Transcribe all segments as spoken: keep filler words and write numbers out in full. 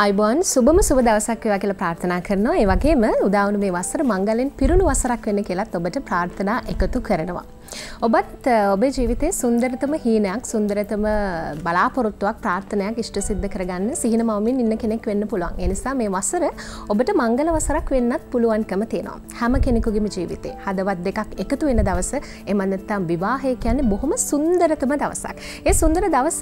අයිබෝන් සුබම සුබ දවසක් වේවා කියලා ප්‍රාර්ථනා කරනවා. ඒ වගේම උදාවුණු මේ වසර මංගලෙන් පිරුණු වසරක් වෙන්න කියලාත් ඔබට ප්‍රාර්ථනා එකතු කරනවා. ඔබත් ඔබේ ජීවිතයේ සුන්දරතම හීනයක්, සුන්දරතම බලාපොරොත්තුවක්, ප්‍රාර්ථනාවක් ඉෂ්ට සිද්ධ කරගන්න සිහින මවමින් ඉන්න කෙනෙක් වෙන්න පුළුවන්. ඒ නිසා මේ වසර ඔබට මංගල වසරක් වෙන්නත් පුළුවන්කම තියෙනවා. හැම කෙනෙකුගේම ජීවිතේ හදවත් දෙකක් එකතු වෙන දවස, එහෙම නැත්නම් විවාහය කියන්නේ බොහොම සුන්දරතම දවසක්. ඒ සුන්දර දවස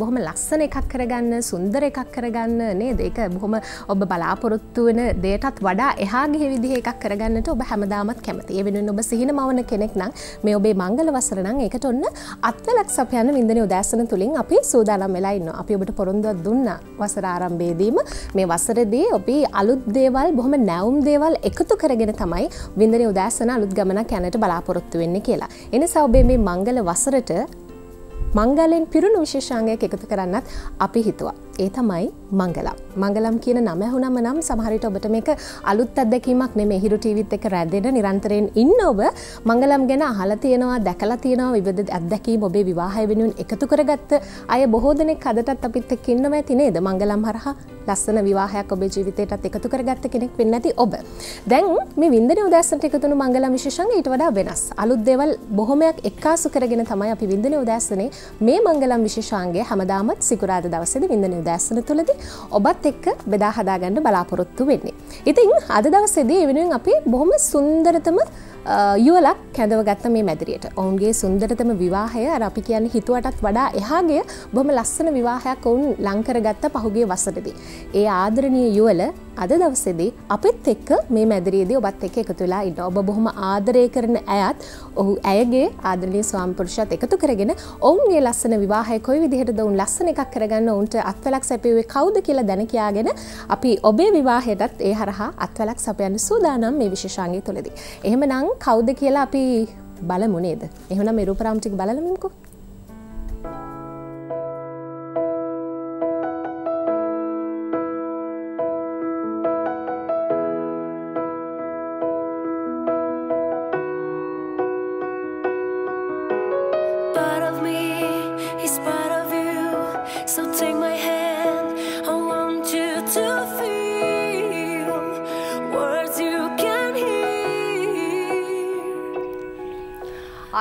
බොහොම ලස්සන එකක් කරගන්න, සුන්දර එකක් කරගන්න නේද? ඒක බොහොම ඔබ බලාපොරොත්තු වෙන දෙයටත් වඩා එහා ගිය විදිහේ එකක් කරගන්නට ඔබ හැමදාමත් කැමතියි. ඒ වෙනුවෙන් ඔබ සිහින මවන කෙනෙක් නම් මේ ඔබේ මංගල වසර නම් ඒකට ඔන්න අත්වලක් සපයන වින්දනේ උදෑසන තුලින් අපි සූදානම් වෙලා ඉන්නවා. අපි ඔබට පොරොන්දුවක් දුන්නා වසර ආරම්භයේදීම මේ වසරේදී අපි අලුත් දේවල්, බොහොම නැවුම් දේවල් එකතු කරගෙන තමයි වින්දනේ උදෑසන අලුත් ගමනක් යන්නට බලාපොරොත්තු වෙන්නේ කියලා. ඒ නිසා ඔබේ මේ මංගල වසරට මංගලෙන් පිරුණු විශේෂාංගයක් එකතු කරන්නත් අපි හිතුවා. ඒ තමයි මංගලම්. මංගලම් කියන නම ඇහුනම නම් සමහර විට ඔබට මේක අලුත් අත්දැකීමක් නෙමෙයි. හිරු ටීවීත් එක්ක රැඳෙන නිරන්තරයෙන් ඉන්න ඔබ මංගලම් ගැන අහලා තියෙනවා, දැකලා තියෙනවා. විවිධ අත්දැකීම් ඔබේ විවාහය වෙනුවෙන් එකතු කරගත්ත අය බොහෝ දෙනෙක් අදටත් අපිත් එක්ක ඉන්නවා ඇති නේද? මංගලම් හරහා ලස්සන විවාහයක් ඔබේ ජීවිතයටත් එකතු කරගත්ත කෙනෙක් වෙන්න ඇති ඔබ. දැන් මේ වින්දනේ උදෑසනට එකතු වුණු මංගලම් විශේෂාංග ඊට වඩා වෙනස්. අලුත් දේවල් බොහොමයක් එක්කාසු කරගෙන තමයි අපි වින්දනේ උදෑසනේ මේ මංගලම් විශේෂාංගය හැමදාමත් සිකුරාදා දවසේදී වින්දනේ උදෑසන තුලදී ඔබත් එක්ක බෙදා හදාගන්න බලාපොරොත්තු වෙන්නේ. ඉතින් අද දවසේදී ඒ වෙනුවෙන් අපි බොහොම සුන්දරතම යුවලක් කැඳවගත්ත මේ මැදිරියට. ඔවුන්ගේ සුන්දරතම විවාහය, අර අපි කියන්නේ හිතුවටත් වඩා එහාගේ බොහොම ලස්සන විවාහයක් ඔවුන් ලං කරගත්ත පහුගිය වසරේදී. ඒ ආදරණීය යුවල අද දවසේදී අපිත් එක්ක මේ මැදිරියේදී ඔබත් එක්ක එකතු වෙලා ඉන්න. ඔබ බොහොම ආදරය කරන අයත්, ඔහු ඇයගේ ආදරණීය ස්වාමි පුරුෂයාත් එකතු කරගෙන ඔවුන්ගේ ලස්සන විවාහය කොයි විදිහටද ඔවුන් ලස්සන එකක් කරගන්න ඔවුන්ට අත්වලක් සැපයුවේ කවුද කියලා දැන කියාගෙන අපි ඔබේ විවාහයටත් ඒ හරහා අත්වලක් සැපයන්න සූදානම් මේ විශේෂාංගය තුලදී. එහෙමනම් කවුද කියලා අපි බලමු නේද? එහෙනම් මේ රූපරාම ටික බලලමුකෝ.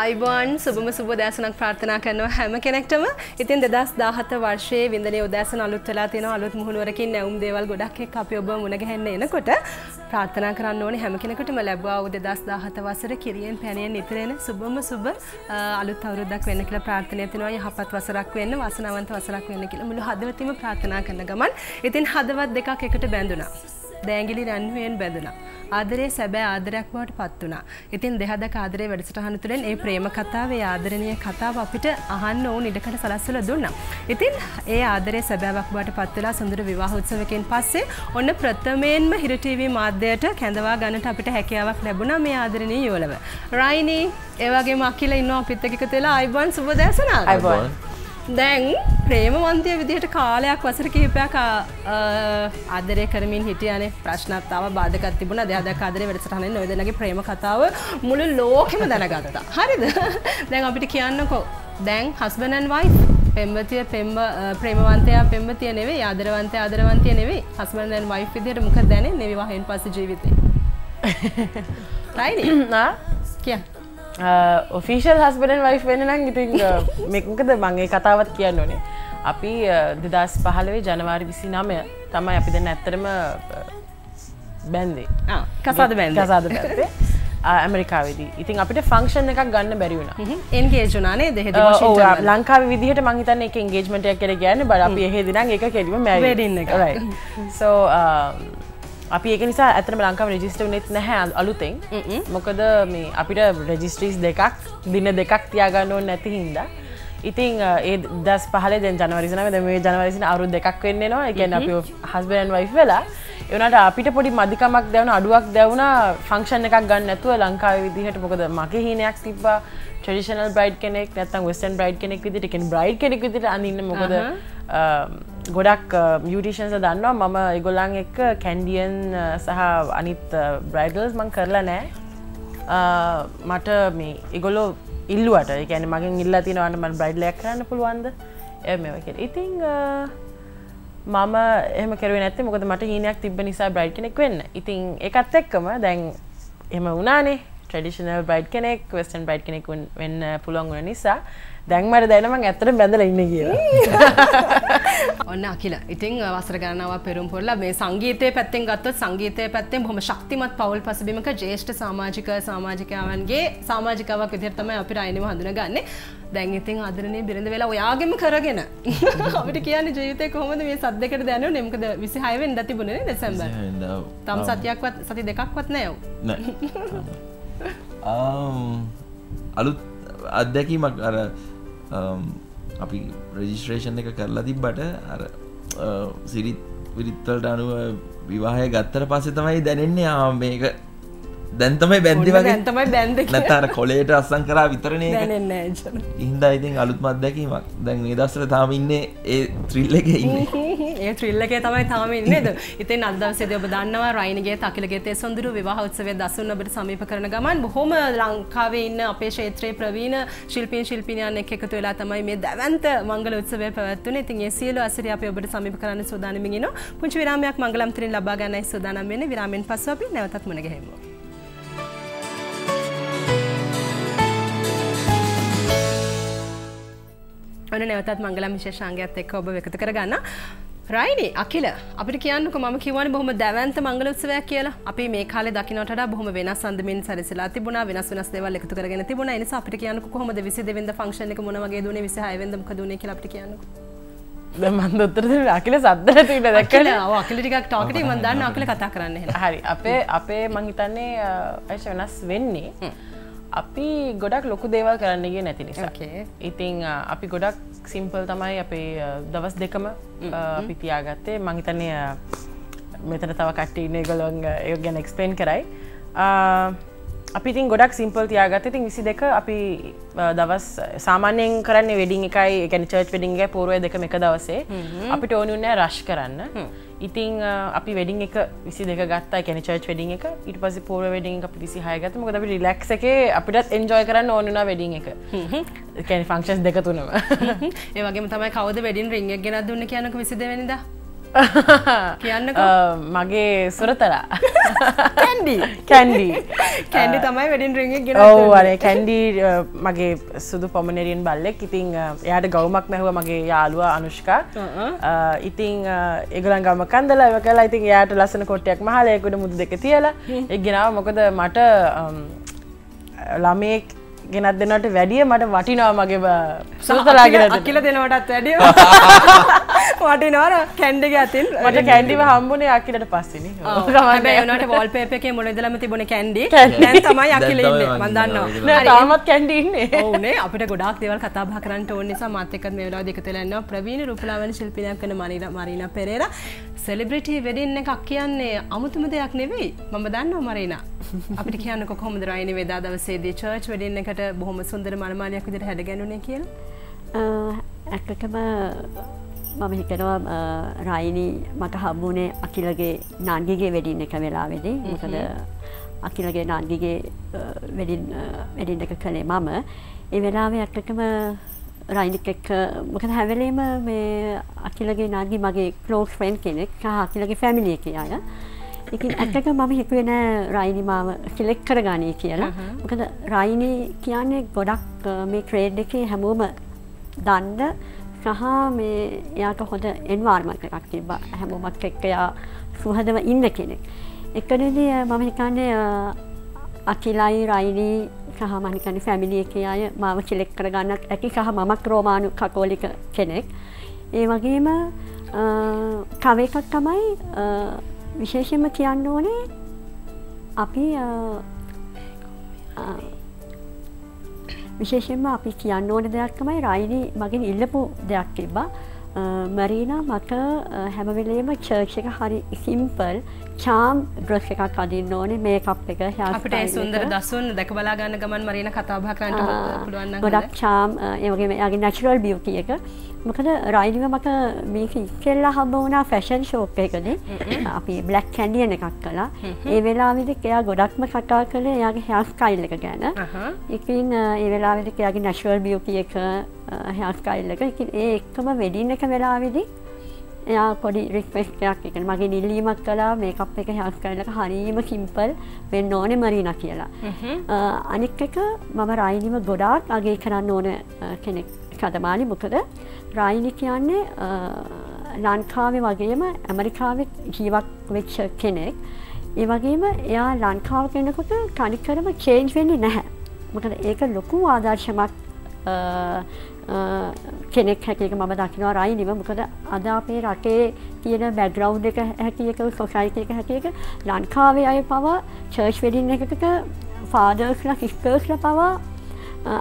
අයිබෝන් සුබම සුබ උදෑසනක් ප්‍රාර්ථනා කරනවා හැම කෙනෙක්ටම. ඉතින් දෙදහස් දහහත වර්ෂයේ වින්දනේ උදෑසන අලුත් වෙලා තියෙනවා. අලුත් මුහුණුවරකින් නැවුම් දේවල් ගොඩක් එක්ක අපි ඔබ මුණ ගැහෙන්න එනකොට ප්‍රාර්ථනා කරන්න ඕනේ හැම කෙනෙකුටම ලැබුවා වූ දෙදහස් දහහත වසර කිරියෙන් පැණියෙන් ඉතිරෙන සුබම සුබ අලුත් අවුරුද්දක් වෙන්න කියලා ප්‍රාර්ථනා කරනවා. යහපත් වසරක් වෙන්න, වාසනාවන්ත වසරක් වෙන්න කියලා මුළු හදවතින්ම ප්‍රාර්ථනා කරන ගමන් ඉතින් හදවත් දෙකක් එකට බැඳුණා. දෑංගිලි රන්හුවෙන් බැඳුණා. ආදරේ සැබෑ ආදරයක් බවට පත් වුණා. ඉතින් දෙහදක ආදරේ වැඩසටහන තුළින් ඒ ප්‍රේම කතාව, ඒ ආදරණීය කතාව අපිට අහන්න ඕන ඉඩකට සලස්සලා දුන්නා. ඉතින් ඒ ආදරේ සැබෑවක් බවට පත් වෙලා සුන්දර විවාහ උත්සවයකින් පස්සේ ඔන්න ප්‍රථමයෙන්ම හිරු ටීවී මාධ්‍යයට කැඳවා ගන්නට අපිට හැකියාවක් ලැබුණා මේ ආදරණීය යුවලව. රයිනී, ඒ වගේම අකිල ඉන්නවා අපිත් එක්ක කියලා. අයිබෝන් සුබ දැසනා. අයිබෝන්. දැන් ප්‍රේමවන්තය විදිහට කාලයක් වසර කිහිපයක් ආදරය කරමින් හිටියානේ. ප්‍රශ්නත් ආවා, බාධකත් තිබුණා. දෙහදා ආදරේ වැඩසටහනෙන් ඔය දෙන්නගේ ප්‍රේම කතාව මුළු ලෝකෙම දැනගත්තා. හරිද? දැන් අපිට කියන්නකෝ, දැන් හස්බන්ඩ් ඇන්ඩ් වයිෆ්, පෙම්වතිය පෙම්ව ප්‍රේමවන්තයා පෙම්වතිය නෙවෙයි, ආදරවන්තය ආදරවන්තිය නෙවෙයි, හස්බන්ඩ් ඇන්ඩ් වයිෆ් විදිහට මොකද දැනෙන්නේ විවාහයෙන් පස්සේ ජීවිතේ? රයිනි නා කිය ඔෆිෂල් හස්බන්ඩ් ඇන්ඩ් වයිෆ් වෙන්න නම් ඉතින් මේකද මම ඒ කතාවත් කියන්න ඕනේ. අපි දෙදහස් පහළොව ජනවාරි විසිනවය තමයි අපි දැන් ඇත්තටම බැන්දේ. ආ කසාද බැන්දේ. කසාද බැන්දේ. ඇමරිකාවේදී. ඉතින් අපිට ෆන්ක්ෂන් එකක් ගන්න බැරි වුණා. එන්ගේජ් වුණා නේද? එහෙදි වොෂින්ටන්. ලංකාවේ විදිහට මම හිතන්නේ ඒක එන්ගේජ්මන්ට් එකක් කියලා කියන්නේ. බල අපි එහෙදි නම් ඒක කෙලිම මැරි. වෙඩින් එක. රයිට්. සෝ අපි ඒක නිසා ඇත්තටම ලංකාව රෙජිස්ටර් වෙන්නේ නැහැ අලුතෙන්. මොකද මේ අපිට රෙජිස්ට්‍රීස් දෙකක් දින දෙකක් තියාගන්න ඕනේ නැති හින්දා. ඉතින් ඒ දහස් පහළොව දැන් ජනවාරි නවය දැන් මේ ජනවාරි අවුරුදු දෙකක් වෙන්න එනවා. ඒ කියන්නේ අපි හස්බන්ඩ් ඇන්ඩ් වයිෆ් වෙලා ඒ වුණාට අපිට පොඩි මදිකමක් දැනුණා, අඩුවක් දැනුණා ෆන්ක්ෂන් එකක් ගන්න නැතුව ලංකාවේ විදිහට. මොකද මගේ හිණයක් තිබ්බා ට්‍රැඩිෂනල් බ්‍රයිඩ් කෙනෙක් නැත්නම් වෙස්ටර්න් බ්‍රයිඩ් කෙනෙක් විදිහට, ඒ කියන්නේ බ්‍රයිඩ් කෙනෙක් විදිහට අඳින්න. මොකද ගොඩක් බියුටිෂන්ස් දන්නවා මම ඒගොල්ලන් එක්ක කැන්ඩියන් සහ අනිත් බ්‍රයිඩල්ස් මම කරලා නැහැ. මට මේ ඒගොල්ලෝ ඉල්ලුවට ඒ කියන්නේ මගෙන් ඉල්ලා තිනවන්න මම බ්‍රයිඩ්ලයක් කරන්න පුළුවන්ද එහෙම කියලා. ඉතින් මම එහෙම කරුවේ නැත්තේ මොකද මට හීනයක් තිබ්බ නිසා බ්‍රයිඩ් කෙනෙක් වෙන්න. ඉතින් ඒකත් එක්කම දැන් එහෙම වුණානේ ට්‍රැඩිෂනල් බ්‍රයිඩ් කෙනෙක්, වෙස්ටර්න් බ්‍රයිඩ් කෙනෙක් වෙන්න පුළුවන් වුණ නිසා දැන් මට දැනෙනවා මම ඇත්තටම බැඳලා ඉන්නේ කියලා. ඔන්න අකිලා. ඉතින් වසර ගණනාවක් පෙරම්පොරලා මේ සංගීතයේ පැත්තෙන් ගත්තොත් සංගීතයේ පැත්තෙන් බොහොම ශක්තිමත් පවුල් පසුබිමක ජ්‍යෙෂ්ඨ සමාජික සමාජිකයන්ගේ සමාජිකාවක් විදිහට තමයි අපි රයිනිව හඳුනගන්නේ. දැන් ඉතින් ආදරණීය බිරිඳ වෙලා ඔයාගෙම කරගෙන අපිට කියන්නේ ජීවිතේ කොහොමද මේ සත් දෙකට දැනුනේ? මොකද විසිහය වෙනිදා තිබුණේ නේ දෙසැම්බර්. තම සතියක්වත් සති දෙකක්වත් නැහැ ඔව්. නැහැ. අම් අලුත් අත්දැකීමක් අර අපි රෙජිස්ට්‍රේෂන් එක කරලා තිබ්බට අර සිරිත් විරිත්වලට අනුව විවාහය ගත්තට පස්සේ තමයි දැනෙන්නේ ආ මේක දැන් තමයි බැන්දි වගේ දැන් තමයි බැන්දි කියලා නැත්නම් අර කොලේට අස්සම් කරා විතරනේ ඒක දැනෙන්නේ නැහැ. ඉතින්දා ඉතින් අලුත්ම අත්දැකීමක්. දැන් මේ දවස්වල තාම ඉන්නේ ඒ ත්‍රිල් එකේ ඉන්නේ. ඒ ත්‍රිල් එකේ තමයි තාම ඉන්නේ නේද? ඉතින් අද දවසේදී ඔබ දන්නවා රයිනගේ තකිලගේ තේ සොඳුරු විවාහ උත්සවයේ දසුන් ඔබට සමීප කරන ගමන් බොහොම ලංකාවේ ඉන්න අපේ ක්ෂේත්‍රයේ ප්‍රවීණ ශිල්පීන් ශිල්පිනියන් එක්ක එකතු වෙලා තමයි මේ දවන්ත මංගල උත්සවය පැවැත්වුනේ. ඉතින් ඒ සියලු අසිරිය අපි ඔබට සමීප කරන්න සූදානම්මින් ඉනෝ. පුංචි විරාමයක් මංගලම් ත්‍රින් ලබා ගන්නයි සූදානම් වෙන්නේ. විරාමෙන් පස්සෙ අපි නැවතත් මුණ ගැහෙමු. ඔන්න නැවතත් මංගලම් විශේෂාංගයත් එක්ක ඔබ එකතු කරගන්න. රයිනි අකිල අපිට කියන්නකෝ මම කියවනේ බොහොම දැවැන්ත මංගල උත්සවයක් කියලා. අපි මේ කාලේ දකින්නට වඩා බොහොම වෙනස් අන්දමින් සැරිසලා තිබුණා, වෙනස් වෙනස් දේවල් එකතු කරගෙන තිබුණා. ඒ නිසා අපිට කියන්නකෝ කොහොමද විසි දෙක වෙනිදා ෆන්ක්ෂන් එක මොන වගේ දුන්නේ, විසි හය වෙනිදා මොකද උනේ කියලා අපිට කියන්නකෝ. දැන් මම උත්තර දෙන්න අකිල සද්ද නැති ඉන්න දැක්කනේ. ඔව් අකිල ටිකක් ටෝකටිව් මම දන්නවා අකිල කතා කරන්න එහෙනම්. හරි අපේ අපේ මං හිතන්නේ අයිෂ වෙනස් වෙන්නේ අපි ගොඩක් ලොකු දේවල් කරන්න ගියේ නැති නිසා. ඉතින් අපි ගොඩක් සිම්පල් තමයි අපේ දවස් දෙකම අපි තියාගත්තේ. මම හිතන්නේ මෙතන තව කට්ටිය ඉන්නේ ඒගොල්ලන් ඒක ගැන එක්ස්ප්ලেইন කරයි. අපි ඉතින් ගොඩක් සිම්පල් තියාගත්තේ. ඉතින් විසි දෙක අපි දවස් සාමාන්‍යයෙන් කරන්නේ වෙඩින් එකයි, ඒ කියන්නේ චර්ච් වෙඩින් එකයි පූර්වය දෙකම එක දවසේ. අපිට ඕනේ නැහැ රෂ් කරන්න. ඉතින් අපි වෙඩින් එක විසි දෙක ගත්තා, ඒ කියන්නේ චර්ච් වෙඩින් එක. ඊට පස්සේ පූර්ව වෙඩින් එක අපි විසි හය ගත්තා. මොකද අපි රිලැක්ස් එකේ අපිටත් එන්ජොයි කරන්න ඕන වුණා වෙඩින් එක. ඒ කියන්නේ ෆන්ක්ෂන්ස් දෙක තුනම. ඒ වගේම තමයි කවුද වෙඩින් රින් එක ගෙනත් දුන්නේ කියනක විසි දෙක වෙනිදා? කියන්නකෝ. මගේ සුරතරා. කැන්ඩි. කැන්ඩි. කැන්ඩි තමයි වෙඩින් රින් එක ගෙනත් දුන්නේ. ඔව් අනේ කැන්ඩි මගේ සුදු පොමනේරියන් බල්ලෙක්. ඉතින් එයාට ගවුමක් නැහුවා මගේ යාළුවා අනුෂ්කා. ඉතින් ඒගොල්ලන් ගවුම කන්දලා ඒක කළා. ඉතින් එයාට ලස්සන කොට්ටයක් මහලා ඒක උඩ මුදු දෙක තියලා ඒක ගෙනාවා. මොකද මට ළමෙක් ගෙනත් දෙනවට වැඩිය මට වටිනවා මගේ සුරතරා ගෙනත් අකිල දෙනවටත් වැඩිය වටිනවා කැන්ඩිගේ අතින්. මට කැන්ඩිව හම්බුනේ අකිලට පස්සේනේ. ඔව් තමයි ඒනට වෝල්පේපර් එකේ මුල ඉඳලාම තිබුණේ කැන්ඩි. දැන් තමයි අකිල ඉන්නේ මම දන්නවා. නෑ තාමත් කැන්ඩි ඉන්නේ. ඔව් නේ අපිට ගොඩාක් දේවල් කතා බහ කරන්න ඕන නිසා මාත් එක්කත් මේ වෙලාවේ දෙකතල යනවා. ප්‍රවීණ රූපලාවන්‍ය ශිල්පිනියක් වෙන මරිනා මරිනා පෙරේරා සෙලිබ්‍රිටි වෙඩින් එකක් කියන්නේ අමුතුම දෙයක් නෙවෙයි. මම දන්නවා මරිනා. අපිට කියන්නකෝ කොහොමද රයිනි වේදා දවසේදී චර්ච් වෙඩින් එකට බොහොම සුන්දර මනමාලියක් විදිහට හැඩගැන්ුනේ කියලා? ඇත්තටම මම හිතනවා රයිනි මට හම්බුනේ අකිලගේ නංගිගේ වෙඩින් එක වෙලාවේදී. මොකද අකිලගේ නංගිගේ වෙඩින් වෙඩින් එක කළේ මම. ඒ වෙලාවේ ඇත්තටම රයිනිත් එක්ක මොකද හැම වෙලේම මේ අකිලගේ නංගි මගේ ක්ලෝස් ෆ්‍රෙන්ඩ් කෙනෙක් සහ අකිලගේ ෆැමිලි එකේ අය. ඉතින් ඇත්තටම මම හිතුවේ නෑ රයිනි මාව සිලෙක්ට් කරගනී කියලා. මොකද රයිනි කියන්නේ ගොඩක් මේ ට්‍රේඩ් එකේ හැමෝම දන්න සහ මේ එයාට හොඳ එන්වයරන්මන්ට් එකක් තිබ්බා. හැමෝමත් එක්ක එයා සුහදව ඉන්න කෙනෙක්. එක්කෙනෙදී මම හිතන්නේ අකිලයි රයිනි සහ මම හිතන්නේ ෆැමිලි එකේ අය මාව සිලෙක්ට් කරගන්නත් ඇති සහ මමත් රෝමානු කතෝලික කෙනෙක්. ඒ වගේම තව එකක් තමයි විශේෂයෙන්ම කියන්න ඕනේ අපි විශේෂයෙන්ම අපි කියන්න ඕන දෙයක් තමයි රයිනි මගෙන් ඉල්ලපු දෙයක් තිබ්බා. මරීනා මට හැම වෙලේම චර්ච් එක හරි සිම්පල් charm dress එකක් අඳින්න ඕනේ, මේකප් එක, hair අපිට ඒ සුන්දර දසුන් දැක බලා ගන්න ගමන් මරීනා කතා බහ කරන්න පුළුවන් නම් ගොඩක් charm ඒ වගේම යාගේ natural beauty එක. මොකද රයිනිව මට මේක ඉස්සෙල්ලා හම්බ වුණා fashion shop එකකදී. අපි black canyon එකක් කළා. ඒ වෙලාවෙදි එයා ගොඩක්ම කතා කළේ එයාගේ hair style එක ගැන. ඉතින් ඒ වෙලාවෙදි එයාගේ natural beauty එක hair style එක. ඉතින් ඒ එකම wedding එක වෙලාවෙදි එයා පොඩි රික්වෙස්ට් එකක් එකන මගේ නිල්ලීමක් කළා මේකප් එක හැස් කරලා හරියම සිම්පල් වෙන්න ඕනේ මරීනා කියලා. අනික එක මම රයිනිව ගොඩාක් අගේ කරන්න ඕන කෙනෙක් කදමාලි. මොකද රයිනි කියන්නේ ලංකාවේ වගේම ඇමරිකාවේ ජීවත් වෙච්ච කෙනෙක්. ඒ වගේම එයා ලංකාවට එනකොට තනිකරම චේන්ජ් වෙන්නේ නැහැ. මොකද ඒක ලොකු ආදර්ශමක් කෙනෙක් හැටියට මම දකිනවා රයිනිව. මොකද අද අපේ රටේ තියෙන බෑග්ග්‍රවුන්ඩ් එක හැටියට සොසයිටි එක හැටියට ලංකාවේ අය පවා චර්ච් වෙඩින් එකකට ෆාදර්ස්ලා සිස්ටර්ස්ලා පවා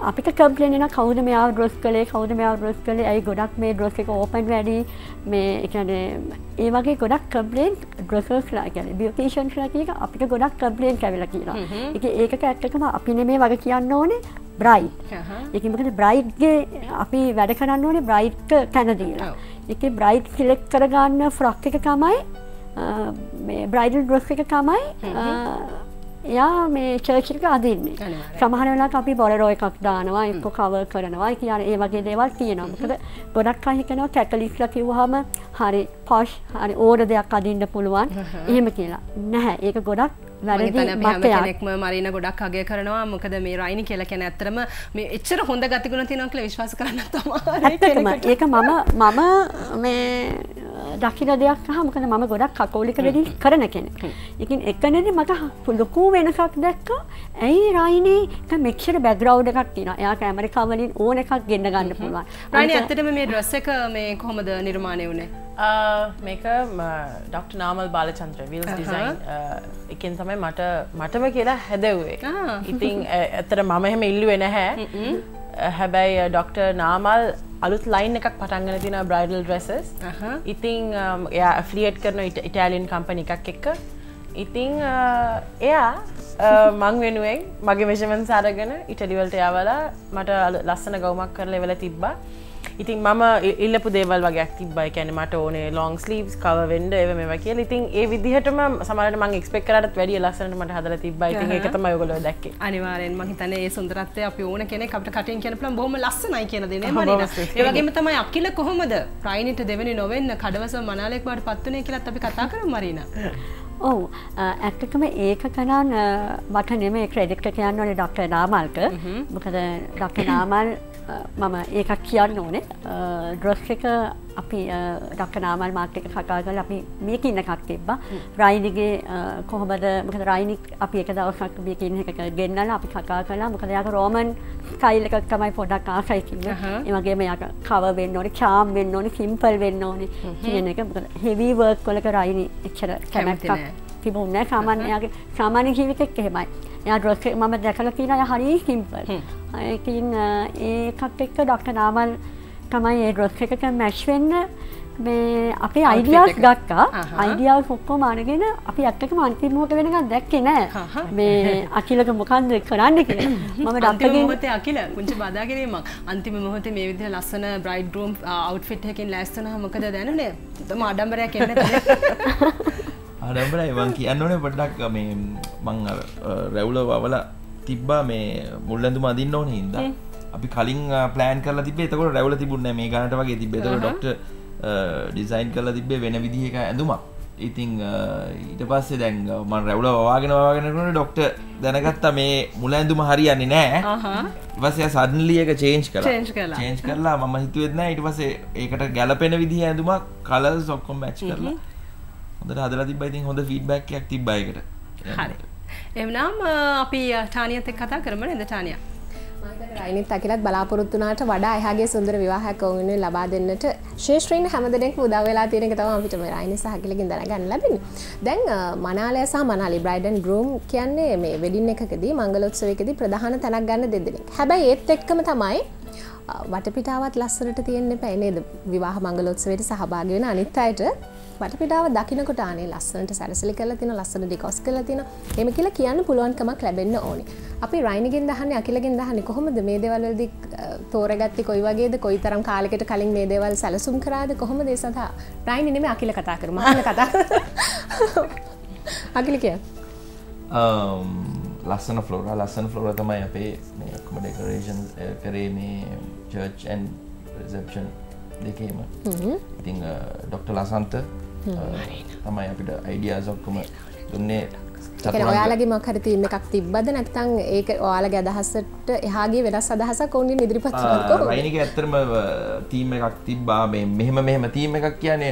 අපිට කම්ප්ලේන් එනවා කවුද මෙයා ඩ්‍රෙස් කළේ කවුද මෙයා ඩ්‍රෙස් කළේ ඇයි ගොඩක් මේ ඩ්‍රෙස් එක ඕපන් වැඩි මේ ඒ කියන්නේ ඒ වගේ ගොඩක් කම්ප්ලේන් ඩ්‍රෙසර්ස්ලා කියන්නේ බියුටිෂන්ස්ලා කියන අපිට ගොඩක් කම්ප්ලේන් කැවිලා කියනවා. ඒක ඒකක ඇත්තටම අපි නෙමේ වගේ කියන්න ඕනේ බ්‍රයිඩ්. ඒක මොකද බ්‍රයිඩ්ගේ අපි වැඩ කරන්න ඕනේ බ්‍රයිඩ්ට තැන දීලා. ඒකේ බ්‍රයිඩ් සිලෙක්ට් කරගන්න ෆ්‍රොක් එක තමයි මේ බ්‍රයිඩල් ඩ්‍රෙස් එක තමයි එයා මේ චර්ච් එක අඳින්නේ. සමහර වෙලාවට අපි බොලරෝ එකක් දානවා එක්ක කවර් කරනවා. ඒ කියන්නේ ඒ වගේ දේවල් තියෙනවා. මොකද ගොඩක් අය හිතනවා කැටලිස්ලා කිව්වහම හරි පොෂ් හරි ඕන දෙයක් අඳින්න පුළුවන් එහෙම කියලා. නැහැ. ඒක ගොඩක් වැරදි මතයක්. මරීනා ගොඩක් අගය කරනවා. මොකද මේ රයිනි කියලා කියන්නේ ඇත්තටම මේ එච්චර හොඳ ගතිගුණ තියෙනවා කියලා විශ්වාස කරන්නත් අමාරුයි. ඇත්තටම ඒක මම මම මේ දකින දෙයක් සහ මොකද මම ගොඩක් කකෝලික වෙඩින් කරන කෙනෙක්. ඉතින් එකනේදී මට ලොකු වෙනසක් දැක්කා. ඇයි රයිනි එක මෙච්චර බෑග්ග්‍රවුන්ඩ් එකක් තියෙනවා. එයා ඇමරිකාව වලින් ඕන එකක් ගෙන්න ගන්න පුළුවන්. රයිනි ඇත්තටම මේ ඩ්‍රෙස් එක මේ කොහොමද නිර්මාණය වුනේ? මේක doctor Namal Balachandra wheels design එකෙන් තමයි මට මටම කියලා හැදෙව්වේ. ඉතින් ඇත්තට මම එහෙම ඉල්ලුවේ නැහැ. හැබැයි ඩොක්ටර් නාමල් අලුත් ලයින් එකක් පටන් ගන්න තියෙනවා බ්‍රයිඩල් ඩ්‍රෙසස්. ඉතින් එයා ඇෆිලියේට් කරන ඉටාලියන් කම්පැනි එකක් එක්ක. ඉතින් එයා මං වෙනුවෙන් මගේ මෙෂර්මන්ට්ස් අරගෙන ඉටලි වලට යවලා මට ලස්සන ගවුමක් කරලා එවලා තිබ්බා. ඉතින් මම ඉල්ලපු දේවල් වගේක් තිබ්බා. ඒ කියන්නේ මට ඕනේ ලොง ස්ලීව්ස් කවර් වෙන්න ඒව මේවා කියලා. ඉතින් ඒ විදිහටම සමහරවිට මං එක්ස්පෙක්ට් කරාටත් වැඩිය ලස්සනට මට හදලා තිබ්බා. ඉතින් ඒක තමයි ඔයගොල්ලෝ දැක්කේ. අනිවාර්යෙන් මං හිතන්නේ ඒ සුන්දරත්වය අපි ඕන කෙනෙක් අපිට කටින් කියන්න පුළුවන් බොහොම ලස්සනයි කියන දේ නේ මරිනා. ඒ වගේම තමයි අකිල කොහොමද රයිනිට දෙවෙනි නොවෙන්න කඩවස මනාලයක් බවට පත් වුණේ කියලාත් අපි කතා කරමු මරිනා. ඔව් ඇත්තටම ඒක කරන මට නෙමෙයි ක්‍රෙඩිට් එක කියන්න ඕනේ ඩොක්ටර් නාමල්ට. මොකද ඩොක්ටර් නාමල් මම ඒකක් කියන්න ඕනේ ඩ්‍රෙස් එක අපි ඩොක්ටර් නාමල් මාත් එක්ක කතා කරලා අපි මේක ඉන්න එකක් තිබ්බා. රයිනිගේ කොහොමද මොකද රයිනි අපි එක දවසක් මේක ඉන්න එක ගෙන්නලා අපි කතා කළා. මොකද යාක රෝමන් ස්ටයිල් එකක් තමයි පොඩක් ආසයි කිව්වේ. ඒ වගේම යාක කවර් වෙන්න ඕනේ, charm වෙන්න ඕනේ, simple වෙන්න ඕනේ කියන එක. මොකද heavy work වලක රයිනි එච්චර කැමැත්තක් තිබුණේ නැහැ. සාමාන්‍යයාගේ සාමාන්‍ය ජීවිතෙත් එහෙමයි. එයා ඩ්‍රෙස් එක මම දැකලා තියෙනවා හරි සිම්පල්. ඒකින් ඒකත් එක්ක ඩොක්ටර් නාමල් තමයි ඒ ඩ්‍රෙස් එකට මැච් වෙන්න මේ අපේ අයිඩියාස් ගත්තා. අයිඩියාස් ඔක්කොම අරගෙන අපි ඇත්තටම අන්තිම මොහොත වෙනකන් දැක්කේ නෑ මේ අකිලක මොකන්ද කරන්නේ කියලා. මම ඩොක්ටර්ගේ මොහොතේ අකිල කුංචි බදා ගැනීමක්. අන්තිම මොහොතේ මේ විදිහට ලස්සන බ්‍රයිඩ් ග්‍රූම් අවුට්ෆිට් එකකින් ලැස්සනම මොකද දැනුනේ? තම ආඩම්බරයක් එන්නේ නැහැ. ආඩම්බරයි මං කියන්න ඕනේ පොඩ්ඩක් මේ මං අර රැවුල වවලා තිබ්බා මේ මුල්ලඳුම අඳින්න ඕනේ හින්දා. අපි කලින් ප්ලෑන් කරලා තිබ්බේ. එතකොට රැවුල තිබුණේ නැහැ මේ ගානට වගේ තිබ්බේ. එතකොට ડોක්ටර් ඩිසයින් කරලා තිබ්බේ වෙන විදිහක ඇඳුමක්. ඉතින් ඊට පස්සේ දැන් මම රැවුල වවාගෙන වවාගෙන යනකොට ડોක්ටර් දැනගත්තා මේ මුල ඇඳුම හරියන්නේ නැහැ. අහහ. ඊට පස්සේ සඩන්ලි එක චේන්ජ් කළා. චේන්ජ් කළා. චේන්ජ් කළා මම හිතුවෙත් නැහැ. ඊට පස්සේ ඒකට ගැලපෙන විදිහේ ඇඳුමක් කලර්ස් ඔක්කොම මැච් කරලා හොඳට හදලා තිබ්බා. ඉතින් හොඳ ෆීඩ්බැක් එකක් තිබ්බා ඒකට. හරි. එම්නම් අපි ටානියත් එක්ක කතා කරමු නේද ටානියා? මම හිතන්නේ අයිනිත් අකිලත් බලාපොරොත්තු වුණාට වඩා එහාගේ සුන්දර විවාහයක් වුණේ ලබා දෙන්නට ශේෂ්ත්‍රීන් හැමදෙනෙක්ම උදව් වෙලා තියෙන එක තමයි අපිට මේ අයිනි සහ අකිලගෙන් දැනගන්න ලැබෙන්නේ. දැන් මනාලය සහ මනාලි බ්‍රයිඩ් ඇන්ඩ් ග්‍රූම් කියන්නේ මේ වෙඩින් එකකදී මංගලෝත්සවයකදී ප්‍රධාන තැනක් ගන්න දෙදෙනෙක්. හැබැයි ඒත් එක්කම තමයි වටපිටාවත් ලස්සනට තියෙන්න එපා නේද? විවාහ මංගලෝත්සවයට සහභාගී වෙන අනිත් අයට වටපිටාව දකින්නකොට අනේ ලස්සනට සැරසිලි කරලා තියෙන ලස්සන ඩිකෝස් කරලා තියෙන එහෙම කියලා කියන්න පුළුවන්කමක් ලැබෙන්න ඕනේ. අපි රයිනිගෙන් දහන්නේ අකිලගෙන් දහන්නේ කොහොමද මේ දේවල් වලදී තෝරගත්තේ කොයි වගේද කොයිතරම් කාලයකට කලින් මේ දේවල් සැලසුම් කරාද කොහොමද ඒ සඳහා රයිනි නෙමෙයි අකිල කතා කරමු මහාන කතා අකිල කිය um ලස්සන ෆ්ලෝරා ලස්සන ෆ්ලෝරා තමයි අපේ මේ ඔක්කොම ඩෙකොරේෂන්ස් කරේ මේ චර්ච් ඇන්ඩ් රිසෙප්ෂන් දෙකේම. ඉතින් ડોક્ટર ලසන්ත තමයි අපිට අයිඩියාස් ඔක්කොම දුන්නේ. ඒක ඔයාලගේ මොකක් හරි තීම් එකක් තිබ්බද නැත්නම් ඒක ඔයාලගේ අදහසට එහාගේ වෙනස් අදහසක් ඕන්ගේ ඉදිරිපත් කරනකොට රයිනිගේ ඇත්තටම තීම් එකක් තිබ්බා මේ මෙහෙම මෙහෙම තීම් එකක් කියන්නේ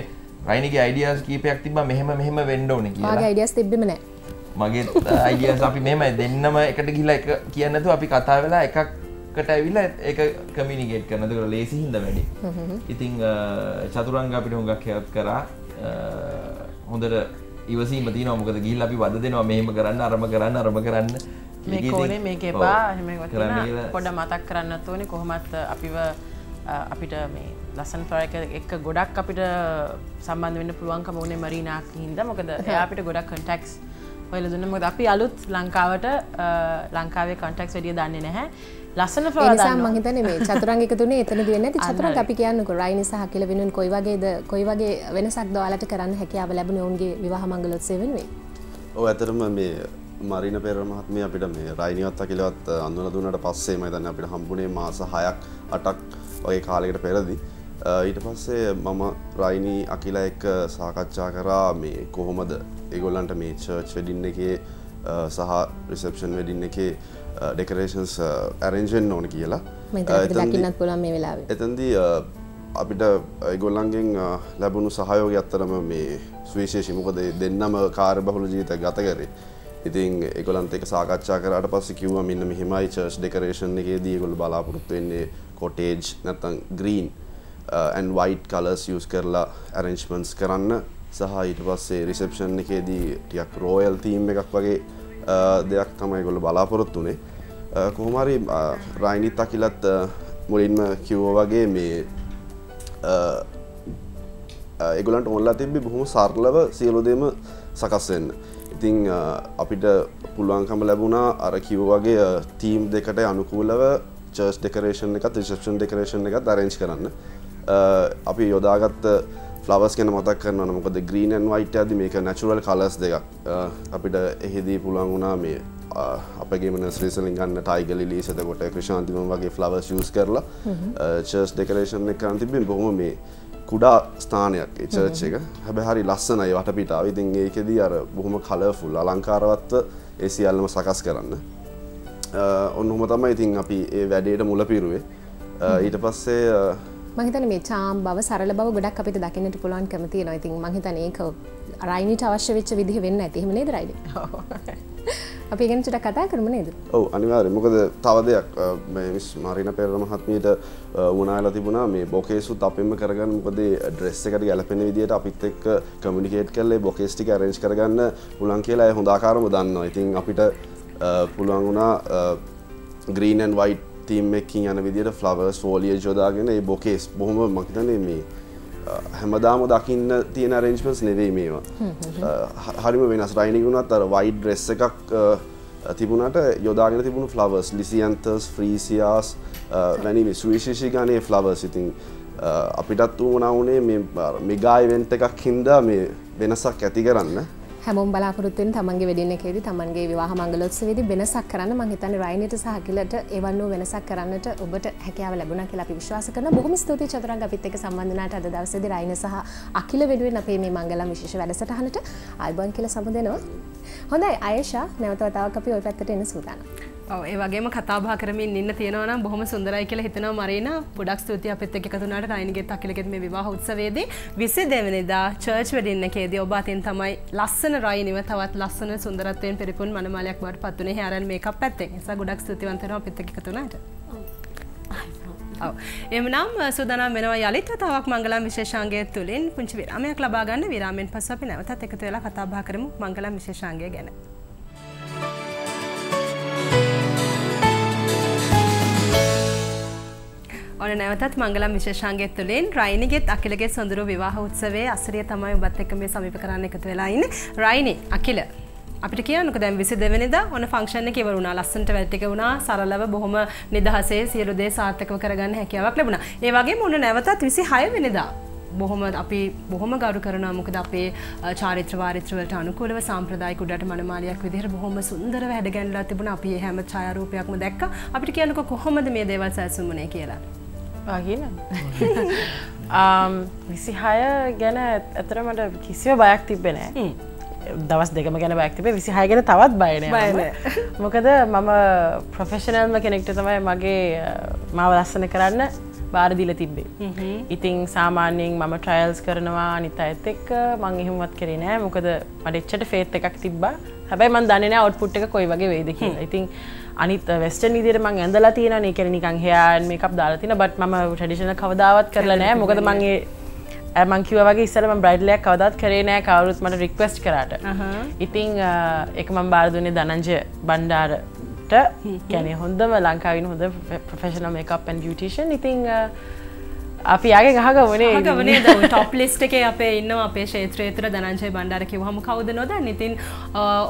රයිනිගේ අයිඩියාස් කීපයක් තිබ්බා මෙහෙම මෙහෙම වෙන්න ඕනේ කියලා. ඔයාගේ අයිඩියාස් තිබ්බෙම නැහැ. මගේ අයිඩියාස් අපි මෙහෙමයි දෙන්නම එකට ගිහිලා එක කියන්නේ නැතුව අපි කතා වෙලා එකක් කටවිලා ඒක කමියුනිකේට් කරනවා. ඒක ලේසි හින්දා වැඩි. ඉතින් චතුරංග අපිට හුඟක් help කරා. හොඳට ඉවසීම තියෙනවා. මොකද ගිහිල්ලා අපි වද දෙනවා මෙහෙම කරන්න අරම කරන්න අරම කරන්න. මේක ඕනේ මේක එපා. එහෙම වටිනා පොඩ මතක් කරන්නත් ඕනේ. කොහොමත් අපිව අපිට මේ ලස්සන ෆ්ලෝර් එක ගොඩක් අපිට සම්බන්ධ වෙන්න පුළුවන්කම උනේ මරීනාක් හින්දා. මොකද එයා අපිට ගොඩක් contacts හොයලා දුන්නා. මොකද අපි අලුත් ලංකාවට ලංකාවේ contacts වැඩි දන්නේ නැහැ. ලස්සන ෆ්ලෝරා දාන්න. මම හිතන්නේ මේ චතුරංග එක තුනේ එතන දෙන්නේ නැති චතුරංග අපි කියන්නකෝ රයිනි සහ අකිල වෙනුවෙන් කොයි වගේද කොයි වගේ වෙනසක්ද ඔයාලට කරන්න හැකියාව ලැබුණේ ඔවුන්ගේ විවාහ මංගලෝත්සවය වෙනුවෙන්? ඔව් ඇත්තටම මේ මරීන පෙරේරා මහත්මිය අපිට මේ රයිනිවත් අකිලවත් අඳුනලා දුන්නාට පස්සේ මම හිතන්නේ අපිට හම්බුනේ මාස හයක් අටක් වගේ කාලයකට පෙරදී. ඊට පස්සේ මම රයිනි අකිලා එක්ක සාකච්ඡා කරා මේ කොහොමද ඒගොල්ලන්ට මේ චර්ච් වෙඩින් එකේ සහ රිසෙප්ෂන් වෙඩින් එකේ ඩෙකරේෂන්ස් ඇරෙන්ජෙන් ඕන කියලා දකින්නත් පුළුවන් මේ වෙලාවේ. එතෙන්දී අපිට ඒගොල්ලන්ගෙන් ලැබුණු සහයෝගය අත්තරම මේ සුවිශේෂී. මොකද දෙන්නම කාර්යබහුල ජීවිතයක් ගත කරේ. ඉතින් ඒගොල්ලන්ට එක සාකච්ඡා කරාට පස්සේ කිව්වා මෙන්න මෙහිමයි චර්ච් ඩෙකරේෂන් එකේදී ඒගොල්ලෝ බලාපොරොත්තු වෙන්නේ කොටේජ් නැත්නම් green and white colors use කරලා arrangements කරන්න. සහ ඊට පස්සේ රිසෙප්ෂන් එකේදී ටිකක් රොයල් තීම් එකක් වගේ දෙයක් තමයි ගොල්ල බලාපොරොත්තුනේ. කොහොමහරි රයිනිත් අකිලත් මුලින්ම කිව්වා වගේ මේ ඒගොල්ලන්ට ඕනලා තිබ්බේ බොහොම සරලව සියලු දේම සකස් වෙන්න. ඉතින් අපිට පුළුවන්කම ලැබුණා අර කිව්වා වගේ තීම් දෙකට අනුකූලව චර්ච් ඩෙකරේෂන් එකත් රිසෙප්ෂන් ඩෙකරේෂන් එකත් arrange කරන්න. අපි යොදාගත්ත ෆ්ලවර්ස් ගැන මතක් කරනවා. මොකද green and white යද්දි මේක natural colors දෙකක්. අපිට එහිදී පුළුවන් වුණා මේ අපගේම nursery වලින් ගන්න tiger lilies එතකොට ක්‍රිෂාන්තිමම් වගේ flowers use කරලා church decoration එක කරන් තිබ්බේ බොහොම මේ කුඩා ස්ථානයක් ඒ church එක. හැබැයි හරි ලස්සනයි වටපිටාව. ඉතින් ඒකෙදී අර බොහොම colourful අලංකාරවත්ව ඒ සියල්ලම සකස් කරන්න. ඔන්න ඔහොම තමයි ඉතින් අපි ඒ වැඩේට මුල පිරුවේ. ඊට පස්සේ මම හිතන්නේ මේ charm බව සරල බව ගොඩක් අපිට දකින්නට පුළුවන්කම තියෙනවා. ඉතින් මම හිතන්නේ ඒක රයිනිට අවශ්‍ය වෙච්ච විදිහ වෙන්න ඇති. එහෙම නේද රයිනි? ඔව්. අපි ඊගෙන ටිකක් කතා කරමු නේද? ඔව් අනිවාර්යයෙන්. මොකද තව දෙයක් මේ මිස් මරීනා පෙරේරා මහත්මියට වුණාලා තිබුණා මේ බොකේසුත් අපින්ම කරගන්න. මොකද ඒ ඩ්‍රෙස් එකට ගැලපෙන විදිහට අපිත් එක්ක කමියුනිකේට් කරලා ඒ බොකේස් ටික arrange කරගන්න පුළුවන් කියලා ඒ හොඳ ආකාරම දන්නවා. ඉතින් අපිට පුළුවන් වුණා green and white තීම් එකකින් යන විදිහට flowers foliage යොදාගෙන ඒ bouquets බොහොම මම හිතන්නේ මේ හැමදාම දකින්න තියෙන arrangements නෙවෙයි මේවා. හරිම වෙනස්. රයිනිගේ වුණත් අර white dress එකක් තිබුණාට යොදාගෙන තිබුණු flowers lysianthus freesias වැනි විශේෂී ගානේ flowers. ඉතින් අපිටත් උනා උනේ මේ mega event එකක් හින්දා මේ වෙනසක් ඇති කරන්න. හැමෝම බලාපොරොත්තු වෙන තමන්ගේ වෙඩින් එකේදී තමන්ගේ විවාහ මංගලෝත්සවයේදී වෙනසක් කරන්න මම හිතන්නේ රයිනිට සහ අකිලට එවන් වූ වෙනසක් කරන්නට ඔබට හැකියාව ලැබුණා කියලා අපි විශ්වාස කරනවා. බොහොම ස්තුතියි චතුරංග අපිත් එක්ක සම්බන්ධ වුණාට අද දවසේදී රයින සහ අකිල වෙනුවෙන් අපේ මේ මංගලම් විශේෂ වැඩසටහනට ආයිබන් කියලා සමුදෙනවා. හොඳයි අයෂා නැවත වතාවක් අපි ওই පැත්තට එන්න සූදානම්. ඔව් ඒ වගේම කතා බහ කරමින් ඉන්න තියෙනවා නම් බොහොම සුන්දරයි කියලා හිතනවා මරීනා. ගොඩක් ස්තුතියි අපිත් එක්ක එකතු වුණාට රයිනිගෙත් අකිලගෙත් මේ විවාහ උත්සවයේදී විසිදෙවෙනි වෙනිදා චර්ච් වෙඩින් එකේදී ඔබ අතින් තමයි ලස්සන රයිනිව තවත් ලස්සන සුන්දරත්වයෙන් පරිපූර්ණ මනමාලයක් බවට පත් වුණේ හැරන් මේකප් පැත්තෙන්. ඒ නිසා ගොඩක් ස්තුතිවන්ත වෙනවා අපිත් එක්ක එකතු වුණාට. එමනම් සූදානම් වෙනවා යලිත් වතාවක් මංගලම් විශේෂාංගය තුලින් පුංචි විරාමයක් ලබා ගන්න. විරාමයෙන් පස්සෙ අපි නැවතත් එකතු වෙලා කතා බහ කරමු මංගලම් විශේෂාංගය ගැන. ඔන්න නැවතත් මංගලම් විශේෂාංගය තුලින් රයිනිගෙත් අකිලගේ සොඳුරු විවාහ උත්සවයේ අසිරිය තමයි ඔබත් එක්ක මේ සමීප කරන්න එකතු වෙලා ඉන්නේ. රයිනි, අකිල, අපිට කියන්නකෝ දැන් විසි දෙක වෙනිදා ඔන්න ෆන්ක්ෂන් එක ඉවර වුණා. ලස්සනට වැඩ ටික වුණා. සරලව බොහොම නිදහසේ සියලු දේ සාර්ථකව කරගන්න හැකියාවක් ලැබුණා. ඒ වගේම ඔන්න නැවතත් විසි හය වෙනිදා බොහොම අපි බොහොම ගරු කරනවා. මොකද අපේ චාරිත්‍ර වාරිත්‍ර වලට අනුකූලව සාම්ප්‍රදායික උඩට මනමාලියක් විදිහට බොහොම සුන්දරව හැඩගැන්ලා තිබුණා. අපි මේ හැම ඡායාරූපයක්ම දැක්කා. අපිට කියන්නකෝ කොහොමද මේ දේවල් සැලසුම්ුනේ කියලා. ආගින um විසි හය ගැන අතර මට කිසිම බයක් තිබ්බේ නැහැ. දවස් දෙකම ගැන බයක් තිබ්බේ. විසි හය ගැන තවත් බය නෑ. මොකද මම ප්‍රොෆෙෂනල්ම කෙනෙක්ට තමයි මගේ මාව ලස්සන කරන්න බාර දීලා තිබ්බේ. ඉතින් සාමාන්‍යයෙන් මම ට්‍රයල්ස් කරනවා අනිත් අයත් එක්ක. මම එහෙමවත් කරේ නෑ. මොකද මට එච්චර ෆේත් එකක් තිබ්බා. හැබැයි මම දන්නේ නෑ අවුට්පුට් එක කොයි වගේ වෙයිද කියලා. ඉතින් අනිත් වෙස්ටර්න් විදියට මම ඇඳලා තියෙනවා නේ. කියන්නේ නිකන් හෙයාර් ඇන්ඩ් මේකප් දාලා තියෙනවා. බට් මම ට්‍රැඩිෂනල් කවදාවත් කරලා නැහැ. මොකද මම ඒ මම කිව්වා වගේ ඉස්සෙල්ලා මම බ්‍රයිඩල් එකක් කවදාවත් කරේ නැහැ. කවුරුත් මට රික්වෙස්ට් කරාට. ඉතින් ඒක මම බාර දුන්නේ ධනංජය බණ්ඩාරට. කියන්නේ හොඳම ලංකාවේ ඉන්න හොඳ ප්‍රොෆෙෂනල් මේකප් ඇන්ඩ් බියුටිෂන්. ඉතින් අපි යාගේ ගහගමනේ ගහගමනේ දැන් টপ ලිස්ට් එකේ අපේ ඉන්නවා අපේ ක්ෂේත්‍රය තුළ ධනංජය බණ්ඩාර කිව්වහම කවුද නොදන්නේ. ඉතින්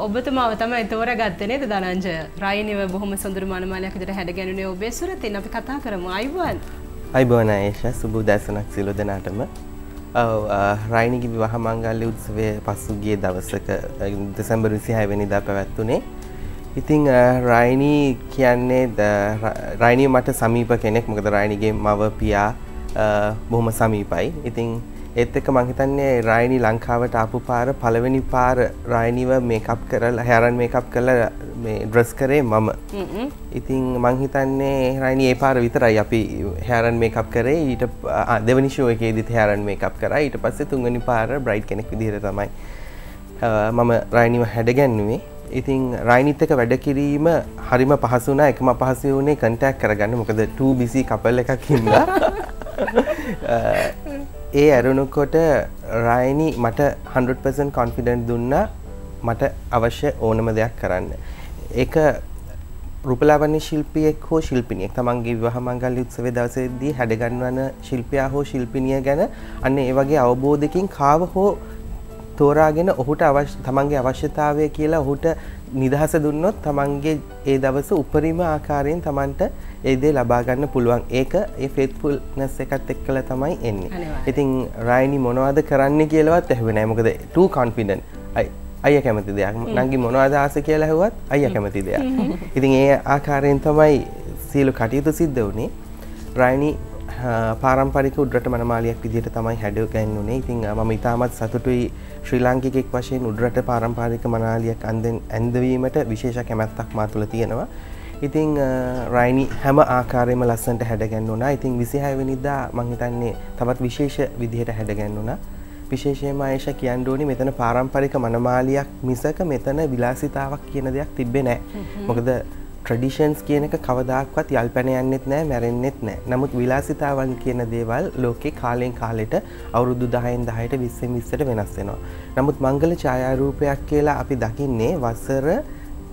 ඔබතුමාව තමයි තෝරගත්තේ නේද ධනංජය? රයිනිව බොහොම සොඳුරු මනමාලයක් විදිහට හැඩගැන්ුණේ ඔබේ සුරතින්. අපි කතා කරමු. අයිබෝන්. අයිබෝන් ආයේෂා, සුබ දසනක් සියලු දෙනාටම. ඔව්, රයිනිගේ විවාහ මංගල්‍ය උත්සවය පසුගිය දවසක දෙසැම්බර් විසි හය වෙනිදා පැවැත්ුණේ. ඉතින් රයිනි කියන්නේ රයිනිය මට සමීප කෙනෙක්. මොකද රයිනිගේ මව පියා බොහොම සමීපයි. ඉතින් ඒත් එක්ක මම හිතන්නේ රයිනි ලංකාවට ආපු පාර පළවෙනි පාර රයිනිව මේකප් කරලා හැරන් මේකප් කරලා මේ ඩ්‍රෙස් කරේ මම. ඉතින් මම හිතන්නේ රයිනි ඒ පාර විතරයි අපි හැරන් මේකප් කරේ. ඊට දෙවෙනි ෂෝ එකේදීත් හැරන් මේකප් කරා. ඊට පස්සේ තුන්වෙනි පාර බ්‍රයිඩ් කෙනෙක් විදිහට තමයි මම රයිනිව හැඩගැන්වුවේ. ඉතින් රයිනිත් එක වැඩ කිරීම හරිම පහසු වුණා. එකම පහසු වුණේ කන්ටැක්ට් කරගන්න. මොකද ටූ බිසි කපල් එකක් ඉන්නවා. ඒ ඇරුණුකොට රයිනි මට හන්ඩ්‍රඩ් පර්සන්ට් කොන්ෆිඩන්ට් දුන්නා මට අවශ්‍ය ඕනම දෙයක් කරන්න. ඒක රූපලාවන්‍ය ශිල්පියෙක් හෝ ශිල්පිනියෙක් තමන්ගේ විවාහ මංගල්‍ය උත්සවයේ දවසේදී හැඩගන්වන ශිල්පියා හෝ ශිල්පිනිය ගැන අන්න ඒ වගේ අවබෝධකින් කාව හෝ තෝරාගෙන ඔහුට අවශ්‍ය තමන්ගේ අවශ්‍යතාවය කියලා ඔහුට නිදහස දුන්නොත් තමන්ගේ ඒ දවස උපරිම ආකාරයෙන් තමන්ට ඒ දේ ලබා ගන්න පුළුවන්. ඒක ඒ ෆේත්ෆුල්නස් එකත් එක්කලා තමයි එන්නේ. ඉතින් රයිනි මොනවද කරන්න කියලාවත් ඇහුවේ නැහැ. මොකද ටූ කොන්ෆිඩන්ට්. අයියා කැමති දෙයක්. නංගි මොනවද ආස කියලා ඇහුවත් අයියා කැමති දෙයක්. ඉතින් ඒ ආකාරයෙන් තමයි සියලු කටයුතු සිද්ධ වුණේ. රයිනි පාරම්පරික උඩරට මනමාලියක් විදිහට තමයි හැඩගැන්වුනේ. ඉතින් මම ඉතාමත් සතුටුයි ශ්‍රී ලාංකිකයෙක් වශයෙන් උඩරට පාරම්පරික මනාලියක් අඳින් ඇඳවීමට විශේෂ කැමැත්තක් මා තුළ තියෙනවා. ඉතින් රයිනි හැම ආකාරයෙන්ම ලස්සනට හැඩගැන්වුණා. ඉතින් විසි හය වෙනිදා මම හිතන්නේ තවත් විශේෂ විදිහට හැඩගැන්වුණා. විශේෂයෙන්ම ආයේෂා කියන්න ඕනේ මෙතන පාරම්පරික මනමාලියක් මිසක මෙතන විලාසිතාවක් කියන දෙයක් තිබ්බේ නැහැ. මොකද ට්‍රඩිෂන්ස් කියන එක කවදාක්වත් යල්පැන යන්නෙත් නෑ, මැරෙන්නෙත් නෑ. නමුත් විලාසිතාවන් කියන දේවල් ලෝකේ කාලෙන් කාලෙට අවුරුදු දහයෙන් දහයට විස්සෙන් විස්සට වෙනස් වෙනවා. නමුත් මංගල ඡායාරූපයක් කියලා අපි දකින්නේ වසර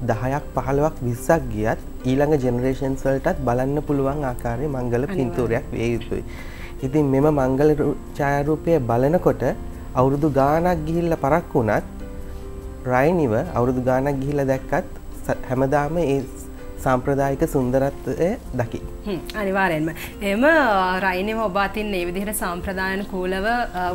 දහයක් පහළොවක් විස්සක් ගියත් ඊළඟ ජෙනරේෂන්ස් වලටත් බලන්න පුළුවන් ආකාරයේ මංගල පින්තූරයක් වේ යුතුයි. ඉතින් මෙම මංගල ඡායාරූපය බලනකොට අවුරුදු ගාණක් ගිහිල්ලා පරක්කු වුණත් රයිනිව අවුරුදු ගාණක් ගිහිල්ලා දැක්කත් හැමදාම ඒ සාම්ප්‍රදායික සුන්දරත්වය දකි. අනිවාර්යෙන්ම. එම රයිනිව ඔබ අතින් මේ විදිහට සාම්ප්‍රදායන කූලව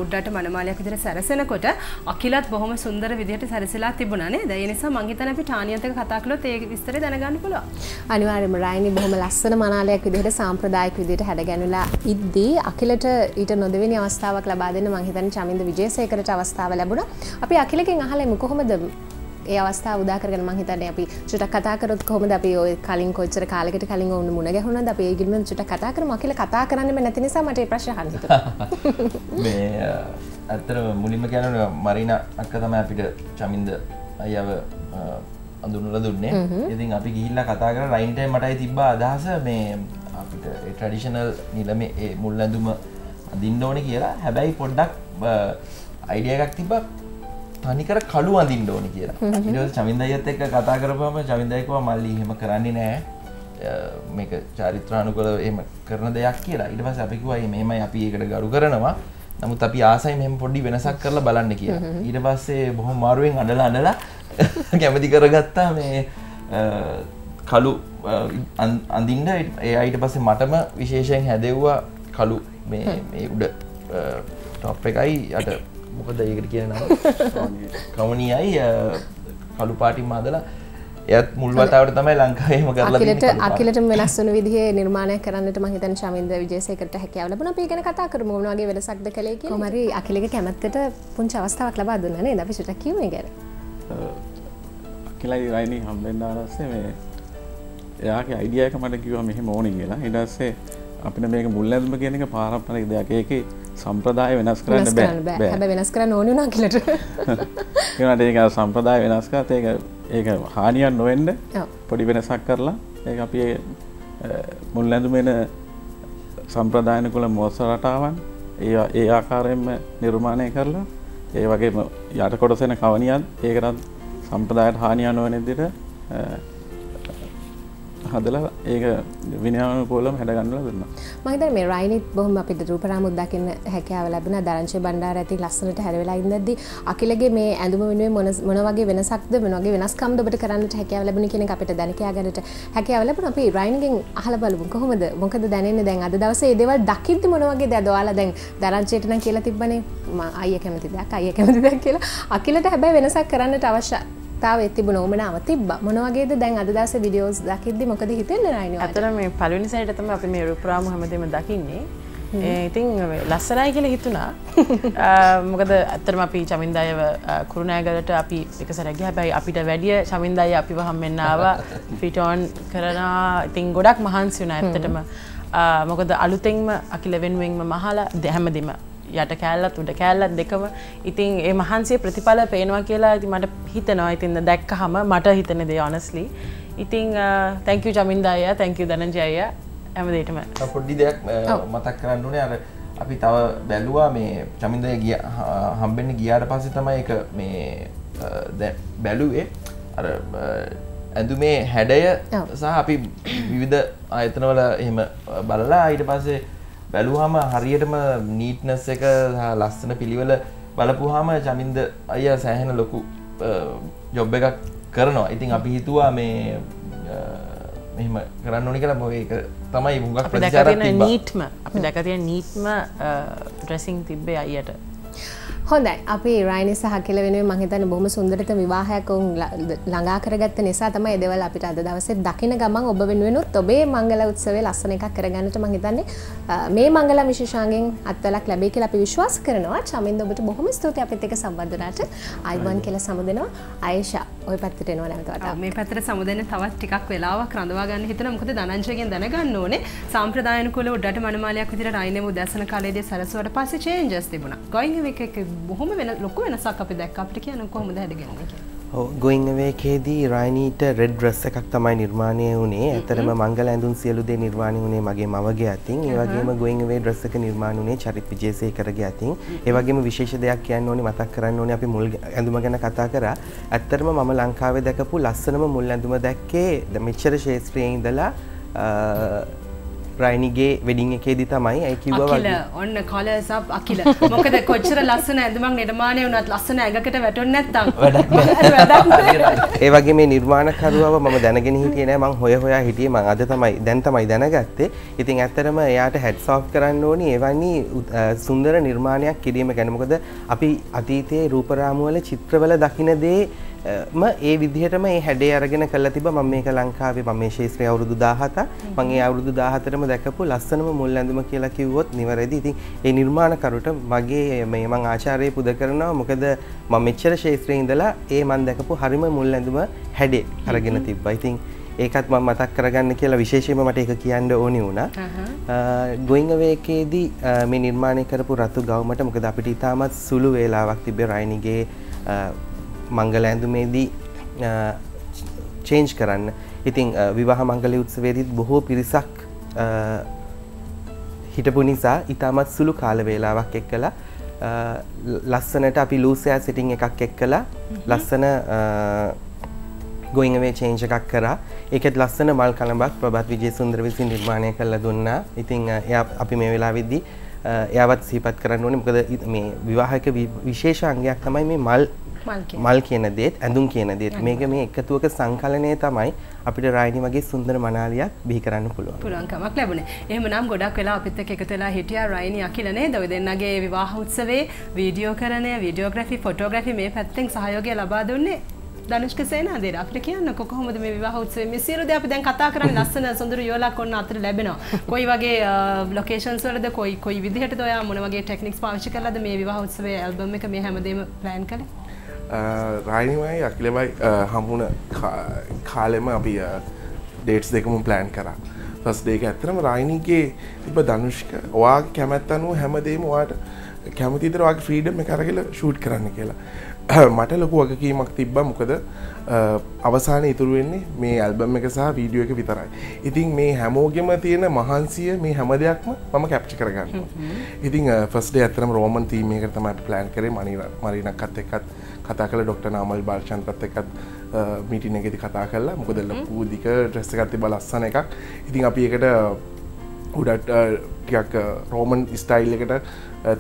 උඩට මනමාලයක් විදිහට සැරසෙනකොට අකිලත් බොහොම සුන්දර විදිහට සැරසලා තිබුණා නේද? ඒ නිසා මං හිතන්නේ අපි ටානියත් එක්ක කතා කළොත් ඒ විස්තරය දැනගන්න පුළුවන්. අනිවාර්යෙන්ම රයිනි බොහොම ලස්සන මනාලයක් විදිහට සාම්ප්‍රදායික විදිහට හැඩගැන්වලා ඉද්දී අකිලට ඊට නොදෙවෙනි අවස්ථාවක් ලබා දෙන්න මං හිතන්නේ චමින්ද විජේසේකරට අවස්ථාව ලැබුණා. අපි අකිලගෙන් අහලෙමු කොහොමද ඒ අවස්ථාව උදා කරගෙන මං හිතන්නේ අපි චුට්ටක් කතා කරොත් කොහොමද අපි ඔය කලින් කොච්චර කාලයකට කලින් වුණ මුණ ගැහුණාද අපි ඒ ගිල්මෙන් චුට්ටක් කතා කරමු. අකිල කතා කරන්නෙම නැති නිසා මට ඒ ප්‍රශ්න අහන්න හිතුණා. මේ අතරම මුලින්ම කියනවා මරිනා අක්ක තමයි අපිට චමින්ද අයියාව අඳුනලා දුන්නේ. ඉතින් අපි ගිහිල්ලා කතා කරලා රයින් ටයිම් මටයි තිබ්බා අදහස මේ අපිට ඒ ට්‍රැඩිෂනල් නිලමේ ඒ මුල් ඇඳුම අඳින්න ඕනේ කියලා. හැබැයි පොඩ්ඩක් අයිඩියා එකක් තිබ්බා තනිකර කළු අඳින්න ඕනේ කියලා. ඊට පස්සේ චමින්ද අයියත් එක්ක කතා කරපුවම චමින්ද අයිය කිව්වා මල්ලි එහෙම කරන්නේ නැහැ. මේක චාරිත්‍රානුකූලව එහෙම කරන දෙයක් කියලා. ඊට පස්සේ අපි කිව්වා මේමයි අපි ඒකට ගරු කරනවා. නමුත් අපි ආසයි මෙහෙම පොඩි වෙනසක් කරලා බලන්න කියලා. ඊට පස්සේ බොහොම මාරුවෙන් අඬලා අඬලා කැමති කරගත්තා මේ කළු අඳින්න. ඒ අයිට පස්සේ මටම විශේෂයෙන් හැදෙව්වා කළු මේ මේ උඩ ටොප් එකයි අට මොකද ඒකට කියන නම කවුනියයි කළු පාටින් මාදලා එයත් මුල් වතාවට තමයි ලංකාවේම කරලා තියෙන්නේ. අකිලටම වෙනස් වෙන විදිහේ නිර්මාණයක් කරන්නට මම හිතන්නේ චමින්ද විජේසේකරට හැකියාව ලැබුණා. අපි ඒකන කතා කරමු මොන වගේ වෙනසක්ද කළේ කියලා. කොහොම හරි අකිලගේ කැමැත්තට පුංචි අවස්ථාවක් ලබා දුන්නා නේද අපි ෂටක් කියුවේ ගැන. අකිලයි රයිනි හම්බෙන්න ආරස්සේ මේ එයාගේ අයිඩියා එක මට කිව්වා මෙහෙම ඕනේ කියලා. ඊට පස්සේ අපිට මේක මුල් ඇඳුම කියන එක පාරම්පරික දෙයක්. ඒකේ සම්ප්‍රදාය වෙනස් කරන්න බෑ. හැබැයි වෙනස් කරන්න ඕනේ නෝ අකිලට. ඒකට ඒක සම්ප්‍රදාය වෙනස් කරත් ඒක ඒක හානියක් නොවෙන්න පොඩි වෙනසක් කරලා ඒක අපි මුල් ඇඳුමේන සම්ප්‍රදායනිකුල මෝස්තර රටාවන් ඒ ඒ ආකාරයෙන්ම නිර්මාණය කරලා ඒ වගේම යට කොටස වෙන කවණියත් ඒකටත් සම්ප්‍රදායට හානියක් නොවන විදිහට හදලා ඒක විනයානුකූලවම හැදගන්නලා දුන්නා. මම හිතන්නේ මේ රයිනිත් බොහොම අපිට රූපරාමුත් දකින්න හැකියාව ලැබුණා. දරංශේ බණ්ඩාර ඇති ලස්සනට හැරෙලා ඉඳද්දී අකිලගේ මේ ඇඳුම වෙනුවෙන් මොන මොන වගේ වෙනසක්ද මොන වගේ වෙනස්කම්ද ඔබට කරන්නට හැකියාව ලැබුණේ කියන එක අපිට දැන කියා ගන්නට හැකියාව ලැබුණා. අපි රයින්ගෙන් අහලා බලමු කොහොමද මොකද දැනෙන්නේ දැන් අද දවසේ මේ දේවල් දකිද්දි මොන වගේද ඔයාලා දැන් දරංශේට නම් කියලා තිබ්බනේ මම අයියා කැමති දෙයක් අයියා කැමති දෙයක් කියලා. අකිලට හැබැයි වෙනසක් කරන්නට අවශ්‍ය තිබුණ උමනාව තිබ්බ මොන වගේද දැන් අද දවසේ වීඩියෝස් දකිද්දි මොකද හිතෙන්නේ රයිනි? අතන මේ පළවෙනි සැරේට තමයි අපි මේ රූපරාමු හැමදේම දකින්නේ. ඒ ඉතින් ලස්සනයි කියලා හිතුණා. මොකද අතරම අපි චමින්දායව කුරුණෑගලට අපි එක සැරයක් ගියා. හැබැයි අපිට වැඩි චමින්දාය අපිව හම්බෙන්න ආවා. ෆිට ඔන් කරනවා. ඉතින් ගොඩක් මහන්සි වුණා ඇත්තටම. මොකද අලුතෙන්ම අකිල වෙනුවෙන්ම මහලා හැමදේම යට කෑල්ලත් උඩ කෑල්ලත් දෙකම ඉතින් ඒ මහන්සිය ප්‍රතිඵල පේනවා කියලා ඉතින් මට හිතනවා. ඉතින් දැක්කහම මට හිතෙන දේ honestly. ඉතින් thank you චමින්ද අයියා, thank you ධනංජය අයියා හැමදේටම. පොඩි දෙයක් මතක් කරන්න ඕනේ. අර අපි තව බැලුවා මේ චමින්ද අයියා ගියා හම්බෙන්න ගියාට පස්සේ තමයි ඒක මේ දැන් බැලුවේ අර ඇඳුමේ හැඩය සහ අපි විවිධ ආයතන වල එහෙම බලලා ඊට පස්සේ බැලුවාම හරියටම නීට්නස් එක ලස්සන පිළිවෙල බලපුවාම චමින්ද අයියා සෑහෙන ලොකු ජොබ් එකක් කරනවා. ඉතින් අපි හිතුවා මේ මෙහෙම කරන්න ඕනේ කියලා. මොකද ඒක තමයි මුගක් ප්‍රතිචාරයක් තිබ්බා. නීට්ම අපි දැක තියෙන නීට්ම ඩ්‍රෙසින් තිබ්බේ අයියට. හොඳයි. අපි රයිනි සහ අකිල වෙනුවෙන් මම හිතන්නේ බොහොම සුන්දරට විවාහයක් වුන් ළඟා කරගත්ත නිසා තමයි ඒ දේවල් අපිට අද දවසේ දකින්න ගමන් ඔබ වෙනුවෙනුත් ඔබේ මංගල උත්සවයේ ලස්සන එකක් කරගන්නට මම හිතන්නේ මේ මංගල විශේෂාංගෙන් අත්වලක් ලැබෙයි කියලා අපි විශ්වාස කරනවා. චමින්ද ඔබට බොහොම ස්තුතියි අපිත් එක්ක සම්බන්ධ වුණාට. ආයිබන් කියලා සමුදෙනවා. ආයෂා ඔය පැත්තට එනවා නැවත වතාවක්. මේ පැත්තට සමුදෙන්න තවත් ටිකක් වෙලාවක් රඳවා ගන්න හිතනවා. මොකද ධනංජයගෙන් දැනගන්න ඕනේ සාම්ප්‍රදායනිකව උඩට මනමාලයක් විදිහට රයිනිම උදැසන කාලයේදී සරසුවට පස්සේ changes තිබුණා. going away එකේ බොහොම වෙන ලොකු වෙනසක් අපි දැක්ක. අපිට කියන්න කොහොමද හැදගෙනන්නේ කියලා. ඔව් going away එකේදී රයිනිට රෙඩ් ඩ්‍රෙස් එකක් තමයි නිර්මාණය වුණේ. ඇත්තටම මංගල ඇඳුම් සියලු දේ නිර්මාණය වුණේ මගේ මවගේ අතින්. ඒ වගේම going away ඩ්‍රෙස් එක නිර්මාණය වුණේ චරිත් විජේසේකරගේ අතින්. ඒ වගේම විශේෂ දෙයක් කියන්න ඕනේ මතක් කරන්න ඕනේ අපි මුල් ඇඳුම ගැන කතා කරා. ඇත්තටම මම ලංකාවේ දැකපු ලස්සනම මුල් ඇඳුම දැක්කේ මෙච්චර ශේෂ්ත්‍රයේ ඉඳලා රයිනිගේ වෙඩින් එකේදී තමයි. ඒ කිව්වා වගේ අකිල ඔන්න කලර්ස් අප් අකිල. මොකද කොච්චර ලස්සන ඇඳුමක් නිර්මාණය වුණත් ලස්සන ඇඟකට වැටෙන්නේ නැත්තම් ඒ වගේ මේ නිර්මාණකරුවව මම දැනගෙන හිටියේ නෑ. මං හොය හොයා හිටියේ. මං අද තමයි දැන් තමයි දැනගත්තේ. ඉතින් ඇත්තටම එයාට හැඩ්ස් ඔෆ් කරන්න ඕනි එවැනි සුන්දර නිර්මාණයක් කිරීම ගැන. මොකද අපි අතීතයේ රූපරාමු වල චිත්‍රවල දකින්න දේ ම ඒ විදිහටම ඒ හැඩේ අරගෙන කළා තිබා. මම මේක ලංකාවේ මම මේ ශේෂ්ත්‍රය අවුරුදු දාහතක් මම ඒ අවුරුදු දාහතරම දැකපු ලස්සනම මුල් ඇඳුම කියලා කිව්වොත් නිවැරදි. ඉතින් ඒ නිර්මාණකරුට මගේ මේ මම ආචාර්යය පුද කරනවා. මොකද මම මෙච්චර ශේෂ්ත්‍රයේ ඉඳලා ඒ මම දැකපු හරිම මුල් ඇඳුම හැඩේ අරගෙන තිබ්බා. ඉතින් ඒකත් මම මතක් කරගන්න කියලා විශේෂයෙන්ම මට ඒක කියන්න ඕනේ වුණා. going away එකේදී මේ නිර්මාණය කරපු රතු ගවුමට මොකද අපිට ඉතාමත් සුළු වේලාවක් තිබ්බේ රයිනිගේ මංගල ඇඳුමේදී චේන්ජ් කරන්න. ඉතින් විවාහ මංගල උත්සවයේදීත් බොහෝ පිරිසක් හිටපු නිසා ඉතාමත් සුළු කාල වේලාවක් එක්කලා ලස්සනට අපි ලූස් එයා සෙටින් එකක් එක්කලා ලස්සන going away change එකක් කරා. ඒකෙත් ලස්සන මල් කලඹක් ප්‍රභාත් විජේසුන්දර විසින් නිර්මාණය කරලා දුන්නා. ඉතින් එයා අපි මේ වෙලාවේදී එයාවත් සිහිපත් කරන්න ඕනේ. මොකද මේ විවාහයක විශේෂ අංගයක් තමයි මේ මල් මල් කියන දේත් ඇඳුම් කියන දේත් මේක මේ එකතුවක සංකලනය තමයි අපිට රායිනි වගේ සුන්දර මනාලියක් බිහි කරන්න පුළුවන් පුළුවන්කමක් ලැබුණේ. එහෙමනම් ගොඩක් වෙලා අපිත් එක්ක එකතු වෙලා හිටියා රායිනි අකිල නේද? ඔය දෙන්නගේ විවාහ උත්සවයේ වීඩියෝ කරණය, වීඩියෝග්‍රැෆි, ෆොටෝග්‍රැෆි මේ පැත්තෙන් සහයෝගය ලබා දුන්නේ ධනුෂ්ක සේනාධීර. අපිට කියන්නකෝ කොහොමද මේ විවාහ උත්සවයේ මේ සියලු දේ අපි දැන් කතා කරන්නේ ලස්සන සුන්දර යෝලක් ඔන්න අතට ලැබෙනවා. කොයි වගේ ලොකේෂන්ස් වලද කොයි කොයි විදිහටද ඔයා මොන වගේ ටෙක්නික්ස් පාවිච්චි කරලාද මේ විවාහ උත්සවයේ ඇල්බම් එක මේ හැමදේම ප්ලෑන් කළේ? රයිනිමයි අකිලවයි හමුණ කාලෙම අපි ඩේට්ස් දෙකම ප්ලෑන් කරා. ෆස් ඩේක ඇත්තරම රයිනිගේ තිබ ධනුෂ්ක ඔයාගේ කැමැත්ත අනුව හැමදේම ඔයාට කැමති විදිහට ඔයාගේ ෆ්‍රීඩම් එක අරගෙන ෂූට් කරන්න කියලා. මට ලොකු වගකීමක් තිබ්බා මොකද අවසානයේ ඉතුරු වෙන්නේ මේ ඇල්බම් එක සහ වීඩියෝ එක විතරයි. ඉතින් මේ හැමෝගෙම තියෙන මහන්සිය මේ හැම දෙයක්ම මම කැප්චර් කරගන්නවා. ඉතින් ෆස්ට් ඩේ ඇත්තටම රෝමන් තීම් එකකට තමයි අපි ප්ලෑන් කරේ. මරිනක්කත් එක්කත් කතා කළා, ડોක්ටර් නාමල් බාලචන්ද්‍රත් එක්කත් මීටින් එකේදී කතා කළා. මොකද ලොකු දික ඩ්‍රෙස් එකක් තිබ්බා ලස්සන එකක්. ඉතින් අපි ඒකට උඩට ටිකක් රෝමන් ස්ටයිල් එකට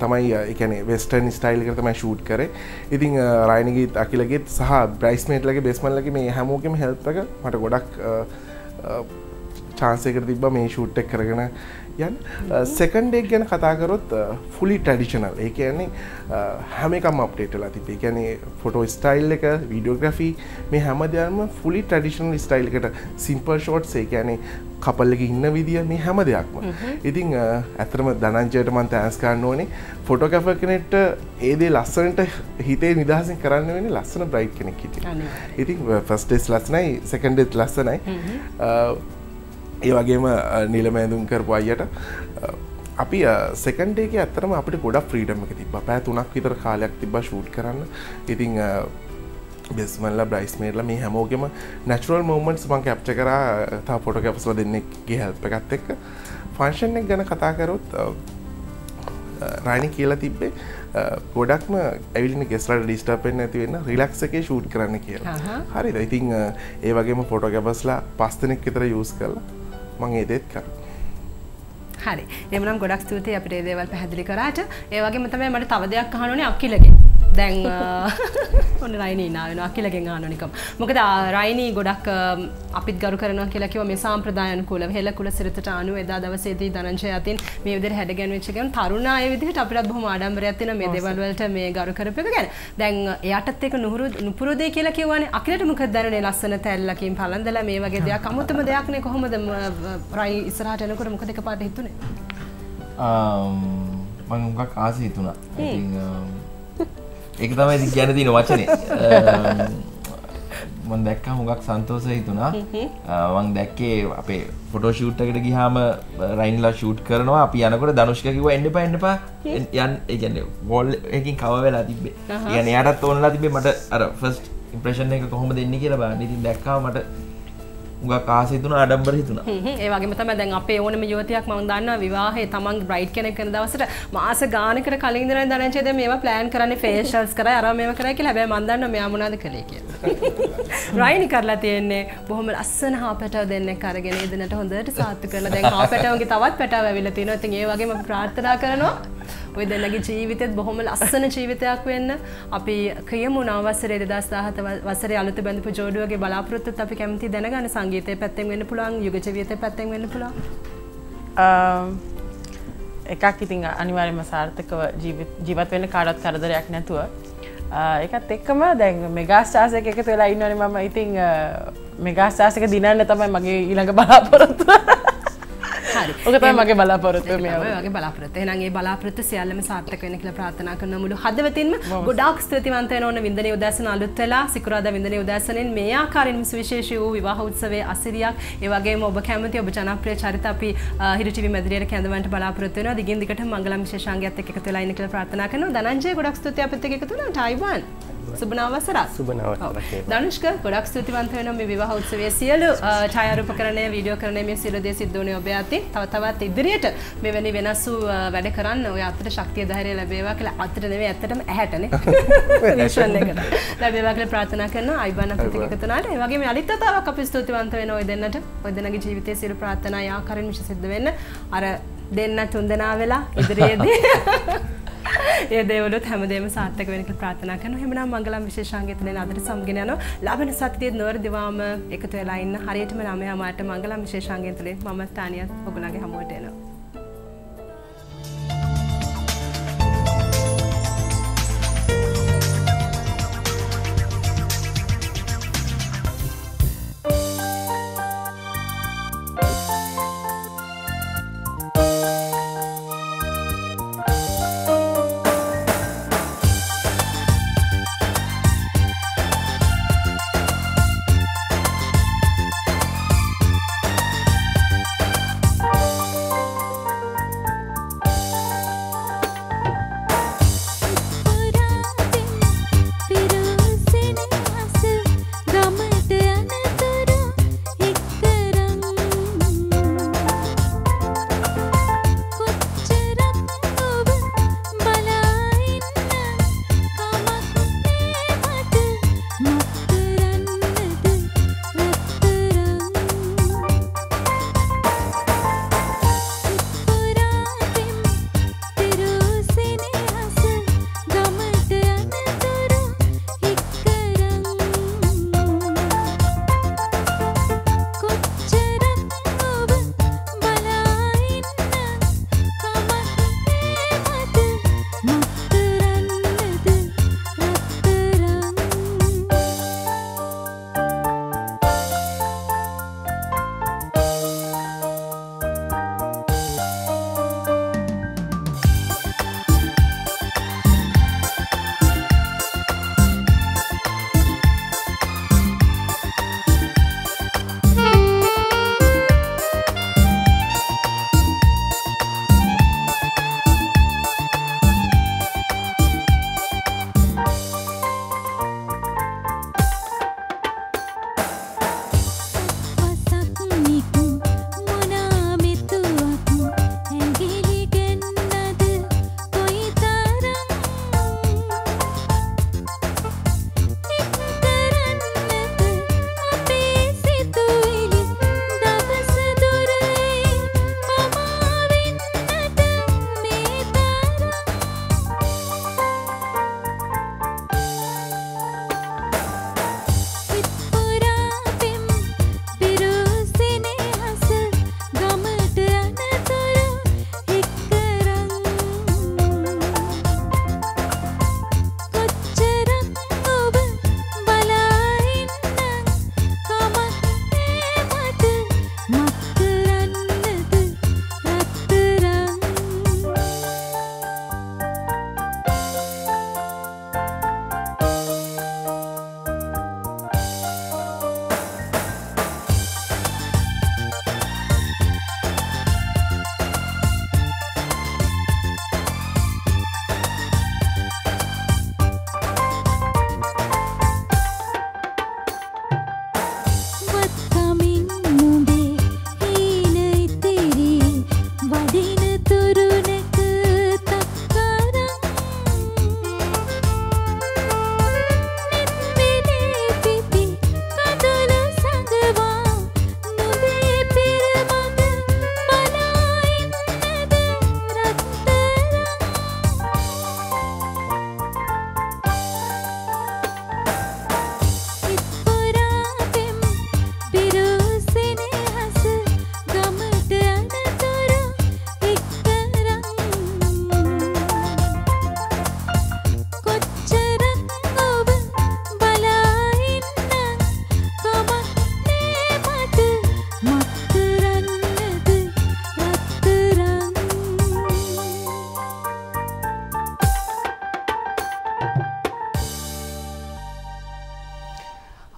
තමයි ඒ කියන්නේ වෙස්ටර්න් ස්ටයිල් එකට තමයි ෂූට් කරේ. ඉතින් රයිනිගීත් අකිලගීත් සහ බ්‍රයිස්මේඩ්ලගේ බේස්මන්ලගේ මේ හැමෝගෙම හෙල්ප් එක මට ගොඩක් chance එකකට තිබ්බා මේ ෂූට් එක කරගෙන යන්න. සෙකන්ඩ් එක ගැන කතා කරොත් fully traditional. ඒ කියන්නේ හැම එකම අප්ඩේට් වෙලා තිබ්බේ. ඒ කියන්නේ ෆොටෝ ස්ටයිල් එක, වීඩියෝග්‍රැෆි මේ හැමදේම fully traditional ස්ටයිල් එකට simple shots ඒ කියන්නේ කපල් එක ඉන්න විදිය මේ හැම දෙයක්ම. ඉතින් ඇත්තටම ධනංජයට මම තෑන්ක්ස් කරන්න ඕනේ. ෆොටෝග්‍රැෆර් කෙනෙක්ට ඒ දේ ලස්සනට හිතේ නිදහසින් කරන්න වෙන්නේ ලස්සන බ්‍රයිට් කෙනෙක් හිටින්. ඉතින් ෆස්ට් ඩේස් ලස්සනයි, සෙකන්ඩ් ඩේස් ලස්සනයි. ඒ වගේම නිලම ඇඳුම් කරපු අයියට අපි සෙකන්ඩ් ඩේ එකේ ඇත්තටම අපිට ගොඩක් ෆ්‍රීඩම් එක තිබ්බා. පැය තුනක් විතර කාලයක් තිබ්බා ෂූට් කරන්න. ඉතින් බෙස්මන්ලා බ්‍රයිස්මේඩ්ලා මේ හැමෝගෙම නැචරල් මූමන්ට්ස් මම කැප්චර් කරා තව ෆොටෝග්‍රැෆර්ස්ලා දෙන්නෙක්ගේ හෙල්ප් එකත් එක්ක. ෆන්ක්ෂන් එක ගැන කතා කරොත් රයිනි කියලා තිබ්බේ ගොඩක්ම ඇවිල්ලින ගෙස්ට්ලාට ඩිස්ටර්බ් වෙන්නේ නැති වෙන්න රිලැක්ස් එකේ ෂූට් කරන්න කියලා. හරිද? ඉතින් ඒ වගේම ෆොටෝග්‍රැෆර්ස්ලා පස් දෙනෙක් විතර යූස් කරලා මම ඒ දේත් කරා. හරි. එමනම් ගොඩක් ස්තුතියි අපිට මේ දේවල් පැහැදිලි කරාට. ඒ වගේම තමයි මට තව දෙයක් අහන්න ඕනේ අකිලගෙන්. දැන් ඔන්න රයිනි නාවෙනවා අකිලගෙන් අහන්න ඕනේ කම. මොකද රයිනි ගොඩක් අපිත් ගරු කරනවා කියලා කිව්ව මේ සාම්ප්‍රදාය අනුකූලව හෙළකුල සිරිතට අනුව එදා දවසේදී ධනංජය අතින් මේ විදිහට හැඩගැන්වෙච්ච ගමන් තරුණ අය විදිහට අපිටත් බොහොම ආඩම්බරයක් තියෙනවා මේ දේවල් වලට මේ ගරු කරපු එක ගැන. දැන් එයාටත් ඒක නුහුරු නුපුරු දෙය කියලා කියවනේ. අකිලට මොකද දැනුනේ ලස්සන තැල්ලකින් පළඳලා මේ වගේ දෙයක් අමුතුම දෙයක් නේ. කොහොමද රයි ඉස්සරහට එනකොට මොකද එකපාරට හිතුනේ? මම මොකක් ආසයි හිතුණා. ඉතින් ඒක තමයි කියන්න තියෙන වචනේ. මම දැක්කා හුඟක් සන්තෝෂයි හිතුණා. මම දැක්කේ අපේ ෆොටෝ ෂූට් එකට ගියාම රයින්ලා ෂූට් කරනවා. අපි යනකොට ධනුෂ්ක කිව්වා එන්න එපා එන්න එපා. යන් ඒ කියන්නේ වෝල් එකකින් කව වෙලා තිබ්බේ. يعني එයාටත් ඕනලා තිබ්බේ මට අර ෆස්ට් ඉම්ප්‍රෙෂන් එක කොහොමද එන්නේ කියලා බලන්න. ඉතින් දැක්කා මට උගක් ආසයි තුන ආඩම්බර හිතුණා. හ්ම් ඒ වගේම තමයි දැන් අපේ ඕනම යුවතියක් මම දන්නවා විවාහයේ තමන් බ්‍රයිඩ් කෙනෙක් වෙන දවසට මාස ගානකට කලින් ඉඳලා දරංචේ දැන් මේවා ප්ලෑන් කරන්නේ ෆේෂල්ස් කරා අරම මේවා කරා කියලා. හැබැයි මම දන්නවා මෙයා මොනවද කළේ කියලා. රයිනි කරලා තියෙන්නේ බොහොම ලස්සන හාපැටව දෙන්නෙක් අරගෙන ඒ දිනට හොඳට සාර්ථක කරලා දැන් හාපැටවගේ තවත් පැටව ඇවිල්ලා තිනවා. ඉතින් ඒ වගේම අපි ප්‍රාර්ථනා කරනවා ඔය දෙන්නගේ ජීවිතෙත් බොහොම ලස්සන ජීවිතයක් වෙන්න. අපි කියමු නවවසරේ දෙදහස් දහසත් වසරේ අලුත බඳපු ජෝඩුවගේ බලාපොරොත්තුත් අපි කැමති දැනගන්න. ගීතේ පැත්තෙන් වෙන්න පුළුවන්, යුග ජීවිතේ පැත්තෙන් වෙන්න පුළුවන්. එකක් ඉතින් අනිවාර්යයෙන්ම සාර්ථකව ජීවත් වෙන්න කාටවත් කරදරයක් නැතුව ඒකත් එක්කම දැන් මෙගා ස්ටාර්ස් එක එකතු වෙලා ඉන්නවනේ මම. ඉතින් මෙගා ස්ටාර්ස් එක දිනන්න තමයි මගේ ඊළඟ බලාපොරොත්තුව. හරි. ඔක තමයි මගේ බලාපොරොත්තුව මේ වගේ බලාපොරොත්තු. එහෙනම් ඒ බලාපොරොත්තු සියල්ලම සාර්ථක වෙන්න කියලා ප්‍රාර්ථනා කරන මුළු හදවතින්ම ගොඩාක් ස්තුතිවන්ත වෙන ඕන වින්දනයේ උදෑසන අලුත් වෙලා සිකුරාදා වින්දනයේ උදෑසනෙන් මේ ආකාරයෙන්ම සුවිශේෂී වූ විවාහ උත්සවයේ අසිරියක් ඒ වගේම ඔබ කැමති ඔබ ජනප්‍රිය චරිත අපි හිරු ටීවී මැදිරියට කැඳවන්න බලාපොරොත්තු වෙනවා. දිගින් දිගටම මංගලම් විශේෂාංගයත් එක්ක එකතු වෙලා ඉන්න කියලා ප්‍රාර්ථනා කරනවා. ධනංජය ගොඩක් ස්තුතියි අපිත් එක්ක එකතු වුණාට. අයිබෝන්. සුබනවසරක්. සුබනවසරක්. ධනුෂ්ක ගොඩක් ස්තුතිවන්ත වෙනවා මේ විවාහ උත්සවයේ සියලු ඡායාරූපකරණය, වීඩියෝ කරණය මේ සියලු දේ සිද්ධ වුණේ ඔබ අතින්. තව තවත් ඉදිරියට මෙවැනි වෙනස් වූ වැඩ කරන්න ඔය අතට ශක්තිය ධෛර්යය ලැබේවා කියලා අතට නෙමෙයි ඇත්තටම ඇහැටනේ. විශ්වාස එකට. ලැබේවා කියලා ප්‍රාර්ථනා කරනවා අයිබාන ප්‍රතික තුනට. ඒ වගේම අනිත් අතාවක් අපි ස්තුතිවන්ත වෙනවා ඔය දෙන්නට. ඔය දෙන්නගේ ජීවිතයේ සියලු ප්‍රාර්ථනා යාකරින් මිෂ සිද්ධ වෙන්න. අර දෙන්න තුන්දෙනා වෙලා ඉදිරියේදී ඒ දේවලුත් හැමදේම සාර්ථක වෙන්න කියලා ප්‍රාර්ථනා කරනවා. හැමනම් මංගලම් විශේෂාංගය තුනෙන් අදට සමගෙන යනවා. ලබන සතියේ නොවැරදිවාම එකතු වෙලා ඉන්න හරියටම නවය මාට මංගලම් විශේෂාංගය තුලින් මම තානියත් ඔයගොල්ලන්ගේ හමුවට එනවා.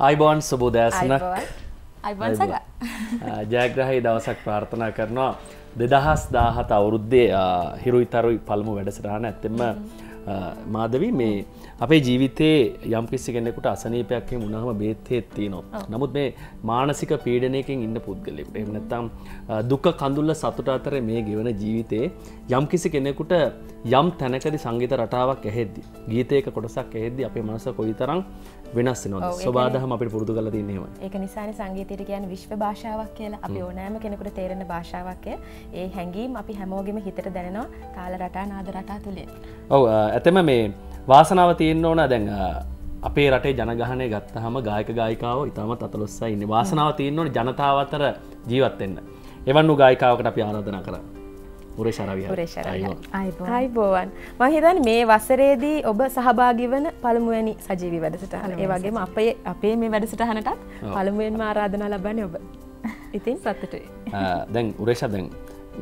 අයිබෝන් සුබෝදෑසනක් ජයග්‍රහයි දවසක් ප්‍රාර්ථනා කරනවා දෙදහස් දාහත අවුරුද්දේ හිරුයිතරුයි පළමු වැඩසටහන ඇත්තෙම මාදවි මේ අපේ ජීවිතයේ යම් කිසි කෙනෙකුට අසනීපයක් එහෙම වුණාම බේත් හේත් තියෙනවා. නමුත් මේ මානසික පීඩනයකින් ඉන්න පුද්ගලයෙකුට එහෙම නැත්නම් දුක කඳුල්ල සතුට අතරේ මේ ගෙවන ජීවිතයේ යම් කිසි කෙනෙකුට යම් තැනකදී සංගීත රටාවක් ඇහෙද්දී ගීතයක කොටසක් ඇහෙද්දී අපේ මනස කොයිතරම් වෙනස් වෙනවද? සබදාහම අපිට පුරුදු කරලා තියෙන ඒවා. ඒක නිසානේ සංගීතය කියන්නේ විශ්ව භාෂාවක් කියලා. අපි ඕනෑම කෙනෙකුට තේරෙන භාෂාවක්. ඒ හැඟීම් අපි හැමෝගෙම හිතට දැනෙනවා තාල රටා නාද රටා තුලින්. ඔව් ඇතම මේ වාසනාව තියෙන්න ඕන දැන් අපේ රටේ ජනගහනය ගත්තහම ගායක ගායිකාව ඉතාමත් අතලොස්සයි ඉන්නේ. වාසනාව තියෙන්න ඕන ජනතාව අතර ජීවත් වෙන්න. එවන් වූ ගායිකාවකට අපි ආරාධනා කරා. උරේෂ් ආරවිහාර. උරේෂ් ආරවිහාර. ආයිබෝවන්. මම හිතන්නේ මේ වසරේදී ඔබ සහභාගී වෙන පළමුවැනි සජීවී වැඩසටහන. ඒ වගේම අපේ අපේ මේ වැඩසටහනටත් පළමුවෙන්ම ආරාධනා ලබන්නේ ඔබ. ඉතින් සතුටුයි. දැන් උරේෂා දැන්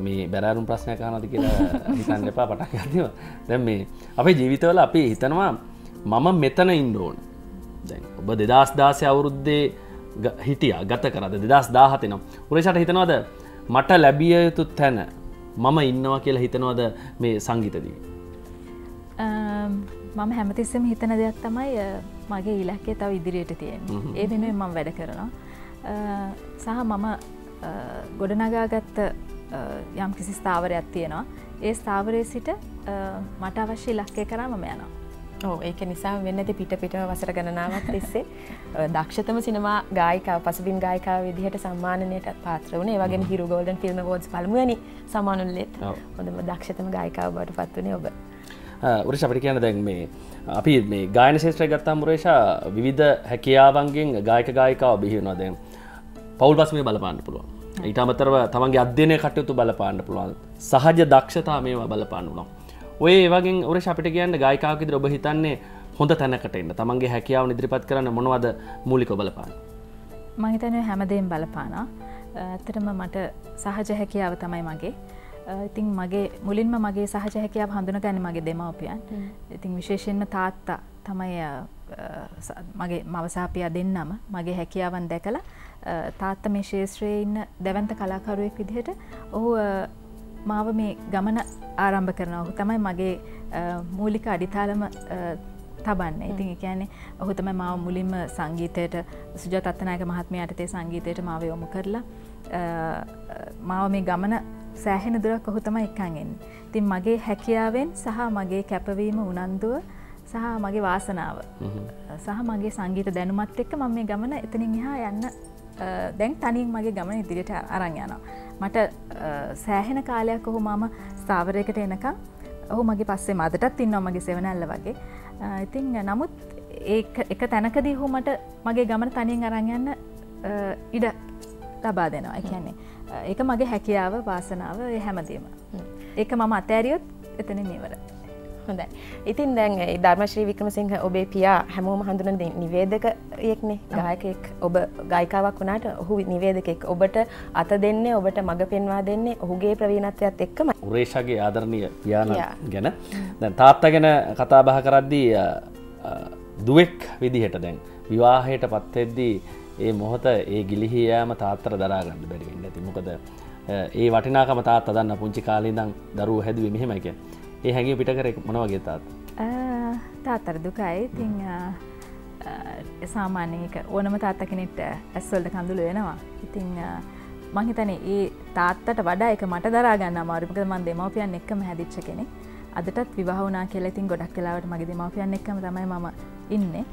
මේ බැරෑරුම් ප්‍රශ්නයක් අහනවාද කියලා හිතන්න එපා පටන් ගන්නවා. දැන් මේ අපේ ජීවිතවල අපි හිතනවා මම මෙතන ඉන්න ඕන. දැන් ඔබ දෙදහස් දාසය අවුරුද්දේ හිටියා ගත කරාද දෙදහස් දහසට නම් උරේෂාට හිතනවාද මට ලැබිය යුතු තැන මම ඉන්නවා කියලා හිතනවාද මේ සංගීත දිවි? මම හැමතිස්සෙම හිතන දෙයක් තමයි මගේ ඉලක්කය තව ඉදිරියට තියෙන්නේ. ඒ වෙනුවෙන් මම වැඩ කරනවා. සහ මම ගොඩනගාගත්ත යම් කිසි ස්ථාවරයක් තියෙනවා. ඒ ස්ථාවරයේ සිට මට අවශ්‍ය ලක්ෂ්‍ය කරා මම යනවා. ඔව් ඒක නිසා වෙන්නේ පිට පිටම වසර ගණනාවක් තිස්සේ දක්ෂතම සිනමා ගායිකාව පසුබිම් ගායිකාව විදිහට සම්මානනයට පාත්‍ර වුණේ. ඒ වගේම හිරු ගෝල්ඩන් ෆිල්ම් අවෝඩ්ස් පළමුවැනි සම්මාන උළෙලෙත් හොඳම දක්ෂතම ගායිකාව බවට පත් වුණේ ඔබ. උරේෂා අපිට කියන්න දැන් මේ අපි මේ ගායන ශාස්ත්‍රය ගත්තාම උරේෂා විවිධ හැකියාවන්ගෙන් ගායක ගායිකාව බිහි වෙනවා. දැන් පවුල් බස්මේ බලපාන්න පුළුවන්. ඊට අමතරව තමන්ගේ අධ්‍යයනය කටයුතු බලපාන්න පුළුවන්. සහජ දක්ෂතා මේවා බලපාන්න පුළුවන්. ඔය ඒ වගේ උරේෂ් අපිට කියන්න ගායිකාවක් විදිහට ඔබ හිතන්නේ හොඳ තැනකට එන්න තමන්ගේ හැකියාව ඉදිරිපත් කරන්න මොනවද මූලිකව බලපාන්නේ? මම හිතන්නේ හැමදේම බලපානවා. ඇත්තටම මට සහජ හැකියාව තමයි මගේ. ඉතින් මගේ මුලින්ම මගේ සහජ හැකියාව හඳුනගන්නේ මගේ දෙමව්පියන්. ඉතින් විශේෂයෙන්ම තාත්තා තමයි මගේ මවසාපියා දෙන්නම මගේ හැකියාවන් දැකලා තාත්ත මේ ශේෂත්‍රයේ ඉන්න දැවන්ත කලාකරුවෙක් විදිහට ඔහු මාව මේ ගමන ආරම්භ කරනවා. ඔහු තමයි මගේ මූලික අඩිතාලම තබන්නේ. ඉතින් ඒ කියන්නේ ඔහු තමයි මාව මුලින්ම සංගීතයට සුජාත අත්තනායක මහත්මිය යටතේ සංගීතයට මාව යොමු කරලා මාව මේ ගමන සෑහෙන දුරක් ඔහු තමයි එක්කන් එන්නේ. ඉතින් මගේ හැකියාවෙන් සහ මගේ කැපවීම උනන්දුව සහ මගේ වාසනාව සහ මගේ සංගීත දැනුමත් එක්ක මම මේ ගමන එතනින් එහා යන්න දැන් තනින් මගේ ගමන ඉදිරියට අරන් යනවා. මට සෑහෙන කාලයක් ඔහු මම ස්ථාවරයකට එනකම් ඔහු මගේ පස්සේ මදටත් ඉන්නවා මගේ සෙවණැල්ල වගේ. ඉතින් නමුත් එක තැනකදී ඔහු මට මගේ ගමන තනින් අරන් යන්න ඉඩ ලබා දෙනවා. ඒ කියන්නේ ඒක මගේ හැකියාව වාසනාව ඒ හැමදේම. ඒක මම අතෑරියොත් එතනින් ඉවරයි. හොඳයි. ඉතින් දැන් ධර්මශ්‍රී වික්‍රමසිංහ ඔබේ පියා හැමෝම හඳුනන නිවේදකයෙක්නේ. ගායකයෙක් ඔබ ගායිකාවක් වුණාට ඔහු නිවේදකෙක්. ඔබට අත දෙන්නේ ඔබට මඟ පෙන්වා දෙන්නේ ඔහුගේ ප්‍රවීණත්වයත් එක්කමයි. උරේෂාගේ ආදරණීය පියාණන් ගැන දැන් තාත්තා ගැන කතා බහ කරද්දී දුවෙක් විදිහට දැන් විවාහයට පත් වෙද්දී ඒ මොහොත ඒ ගිලිහී යෑම තාත්තට දරා ගන්න බැරි වෙන්නේ නැති. මොකද ඒ වටිනාකම තාත්තා දන්න පුංචි කාලේ ඉඳන් දරුවෝ හැදුවේ මෙහෙමයි කියන්නේ. ඒ හැඟීම පිට කරේ මොනවගේ තාත්ත? තාත්තට දුකයි. ඉතින් සාමාන්‍යයෙන් ඒක ඕනම තාත්තා කෙනෙක්ට ඇස්වලට කඳුළු වෙනවා. ඉතින් මම හිතන්නේ ඒ තාත්තට වඩා ඒක මට දරා ගන්න අමාරුයි. මොකද මම දෙමව්පියන් එක්කම හැදිච්ච කෙනෙක්. අදටත් විවාහ වුණා කියලා ඉතින් ගොඩක් වෙලාවට මගේ දෙමව්පියන් එක්කම තමයි මම ඉන්නේ.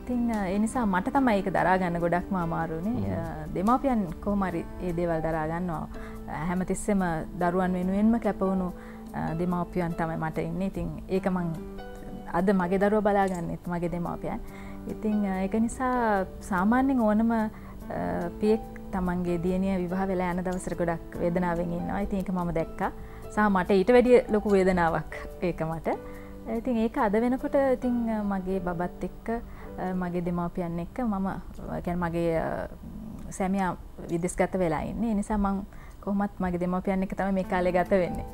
ඉතින් ඒ නිසා මට තමයි ඒක දරා ගන්න ගොඩක්ම අමාරු වුණේ. දෙමව්පියන් කොහොම හරි ඒ දේවල් දරා ගන්නවා. හැමතිස්සෙම දරුවන් වෙනුවෙන්ම කැපවුණු දෙමාපියන් තමයි මට ඉන්නේ. ඉතින් ඒක මං අද මගේ දරුවා බලාගන්නෙත් මගේ දෙමාපියන්. ඉතින් ඒක නිසා සාමාන්‍යයෙන් ඕනම පියෙක් තමන්ගේ දියණිය විවාහ වෙලා යන දවසට ගොඩක් වේදනාවෙන් ඉන්නවා. ඉතින් ඒක මම දැක්කා. සහ මට ඊට වැඩිය ලොකු වේදනාවක් ඒක මට. ඉතින් ඒක අද වෙනකොට ඉතින් මගේ බබත් එක්ක මගේ දෙමාපියන් එක්ක මම කියන්නේ මගේ සැමියා විදේශගත වෙලා ඉන්නේ. ඒ නිසා මං කොහොමත් මගේ දෙමව්පියන් එක්ක තමයි මේ කාලේ ගත වෙන්නේ.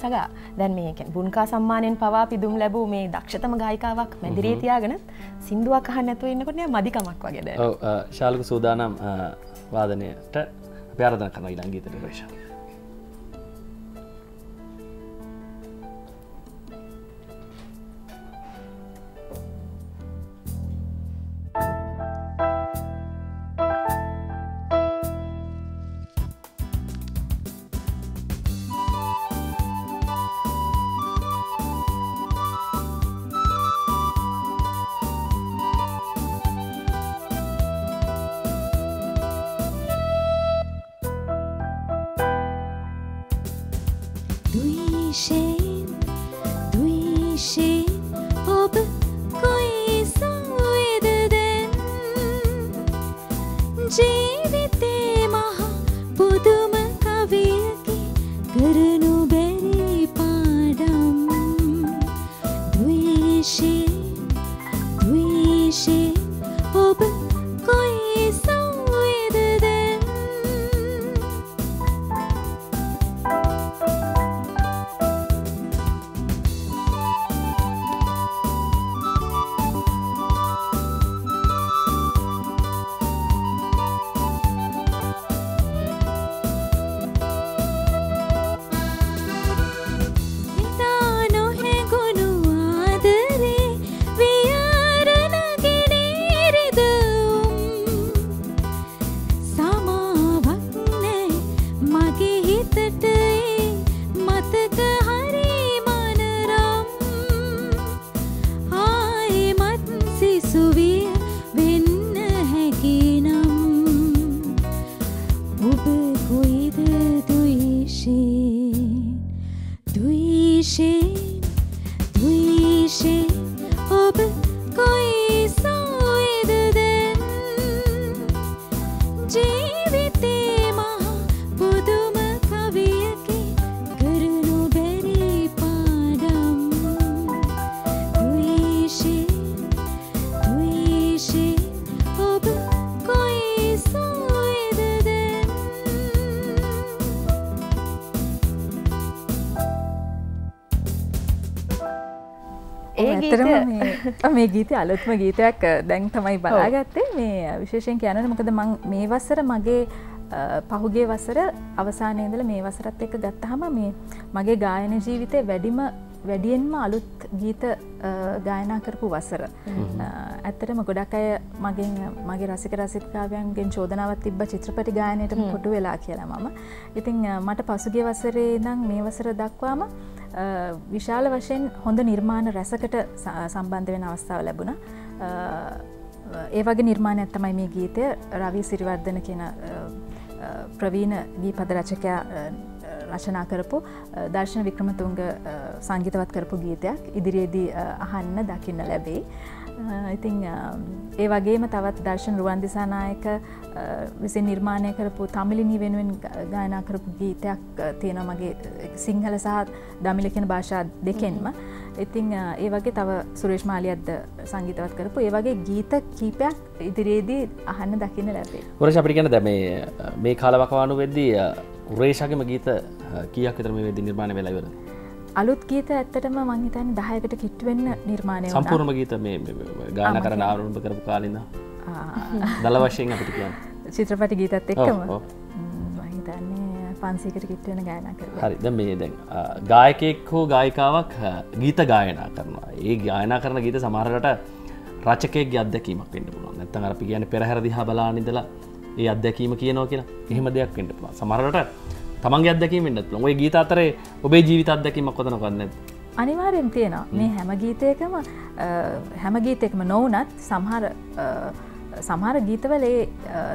සගා දැන් මේ බුන්කා සම්මානයෙන් පවා පිදුම් ලැබූ මේ දක්ෂතම ගායිකාවක් මැදිරියේ තියාගෙන සින්දුවක් අහන්න නැතුව ඉන්නකොට නිකන් මදිකමක් වගේ දැනෙනවා. ඔව් ශාලක සූදානම් වාදනයට අපි ආරාධනා කරනවා ඊළඟ ගීතයට උරේෂා. මේ ගීතය අලුත්ම ගීතයක් දැන් තමයි බලාගත්තේ. මේ විශේෂයෙන් කියනවනේ මොකද මම මේ වසර මගේ පහුගිය වසර අවසානයේ ඉඳලා මේ වසරත් එක්ක ගත්තාම මේ මගේ ගායන ජීවිතේ වැඩිම වැඩියෙන්ම අලුත් ගීත ගායනා කරපු වසර. ඇත්තටම ගොඩක් අය මගෙන් මගේ රසික රසිකාවන්ගෙන් චෝදනාවක් තිබ්බ චිත්‍රපටි ගායනයටම කොටු වෙලා කියලා මම. ඉතින් මට පසුගිය වසරේ ඉඳන් මේ වසර දක්වාම විශාල වශයෙන් හොඳ නිර්මාණ රැසකට සම්බන්ධ වෙන අවස්ථාව ලැබුණා. ඒ වගේ නිර්මාණයක් තමයි මේ ගීතය රවි සිරිවර්ධන කියන ප්‍රවීණ ගීපද රචකයා රචනා කරපු දර්ශන වික්‍රමතුංග සංගීතවත් කරපු ගීතයක් ඉදිරියේදී අහන්න දකින්න ලැබෙයි. ඉතින් ඒ වගේම තවත් දර්ශන රුවන්දිසානායක විසින් නිර්මාණය කරපු තමිලිනි වෙනුවෙන් ගායනා කරපු ගීතයක් තියෙනවා මගේ සිංහල සහ දමිළ කියන භාෂා දෙකෙන්ම. ඉතින් ඒ වගේ තව සුරේෂ් මාලියද්ද සංගීතවත් කරපු ඒ වගේ ගීත කීපයක් ඉදිරියේදී අහන්න දකින්න ලැබෙයි. උරේෂ් අපිට කියන්න දැන් මේ මේ කාලවකවානුව වෙද්දී උරේෂාගේම ගීත කීයක් විතර මේ වෙද්දී නිර්මාණය වෙලා ඉවරද? අලුත් ගීත ඇත්තටම මම හිතන්නේ දහයකට කිට්ටු වෙන්න නිර්මාණය වුණා. සම්පූර්ණ ගීත මේ ගායනා කරන ආරම්භ කරපු කාලේ ඉඳන් දල වශයෙන් අපිට කියන්නේ චිත්‍රපට ගීතත් එක්කම මම හිතන්නේ පන්සීයකට කිට්ටු වෙන ගායනා කරලා. හරි දැන් මේ දැන් ගායකයෙක් හෝ ගායිකාවක් ගීත ගායනා කරනවා. ඒ ගායනා කරන ගීත සමහරකට රචකයෙක්ගේ අත්දැකීමක් වෙන්න පුළුවන්. නැත්නම් අර අපි කියන්නේ පෙරහැර දිහා බලන ඉඳලා ඒ අත්දැකීම කියනවා කියලා. එහෙම දෙයක් වෙන්න පුළුවන්. සමහරකට තමන්ගේ අත්දැකීම වෙන්නත් පුළුවන්. ඔය ගීත අතරේ ඔබේ ජීවිත අත්දැකීමක් කොතනකවත් නැද්ද? අනිවාර්යෙන් තියෙනවා. මේ හැම ගීතයකම හැම ගීතයකම නොවුනත් සමහර සමහර ගීතවල ඒ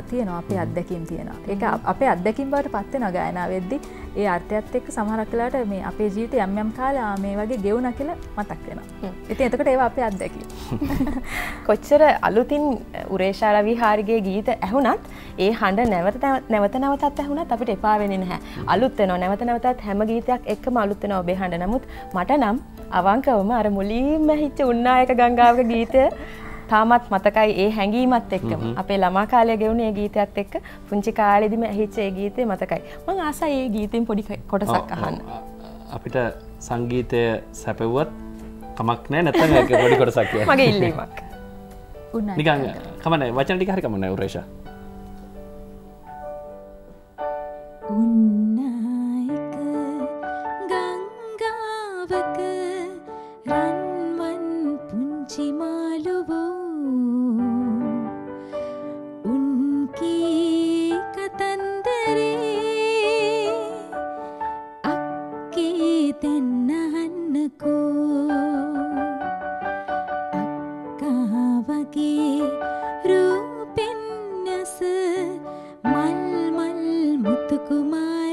තියෙනවා අපේ අත්දැකීම් තියෙනවා. ඒක අපේ අත්දැකීම් වලට පත් වෙනවා ගායනාවෙද්දී. ඒ අර්ථයත් එක්ක සමහරක් වෙලාවට මේ අපේ ජීවිතේ යම් යම් කාලේ ආ මේ වගේ ගෙවුණා කියලා මතක් වෙනවා. ඉතින් එතකොට ඒවා අපේ අත්දැකීම්. කොච්චර අලුතින් උරේෂා රවිහාරිගේ ගීත ඇහුණත් ඒ හඬ නැවත නැවත නැවතත් ඇහුණත් අපිට එපා වෙන්නේ නැහැ. අලුත් වෙනවා නැවත නැවතත් හැම ගීතයක් එක්කම අලුත් වෙනවා ඔබේ හඬ. නමුත් මට නම් අවංකවම අර මුලින්ම හිච්ච උන්නායක ගංගාවක ගීතය තාමත් මතකයි. ඒ හැඟීමත් එක්කම අපේ ළමා කාලයේ ගෙවුණේ ඒ ගීතයත් එක්ක පුංචි කාලෙදිම හිච්ච ඒ ගීතේ මතකයි. මම ආසයි ඒ ගීතෙන් පොඩි කොටසක් අහන්න. අපිට සංගීතය සැපෙව්වත් කමක් නැහැ. නැත්නම් ඒක පොඩි කොටසක් කියන්න. මගේ ඉල්ලීමක්. උන්නායක නිකන් කමන්නේ වචන ටික හරි කමන්නේ උරේෂා. උන්නායක ගංගාවක රන්වන් පුංචි මාළුවෝ උන්කී කතන්දරේ අක්කේ දෙන්නහන්නකෝ අක්කා වගේ රූපෙන් නැස Kumar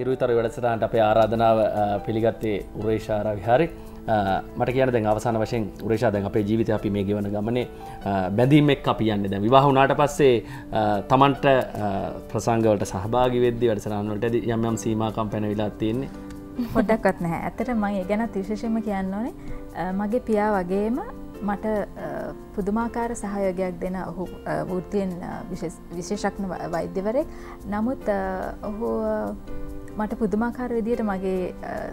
හිරුතර වැඩසටහනට අපේ ආරාධනාව පිළිගත්තේ උරේෂා රවිහාරි. මට කියන්න දැන් අවසාන වශයෙන් උරේෂා දැන් අපේ ජීවිතය අපි මේ ගෙවන ගමනේ බැඳීමක් අපි යන්නේ දැන් විවාහ වුණාට පස්සේ Tamanට ප්‍රසංග වලට සහභාගී වෙද්දී වැඩසටහන් වලට යම් යම් සීමා කම්පැනි විලා තියෙන්නේ. පොඩ්ඩක්වත් නැහැ. ඇත්තට මම ඒ ගැනත් විශේෂයෙන්ම කියන්න ඕනේ මගේ පියා වගේම මට පුදුමාකාර සහයෝගයක් දෙන ඔහු වෘත්තියෙන් විශේෂඥ වෛද්‍යවරයෙක්. නමුත් ඔහු මට පුදුමාකාර විදියට මගේ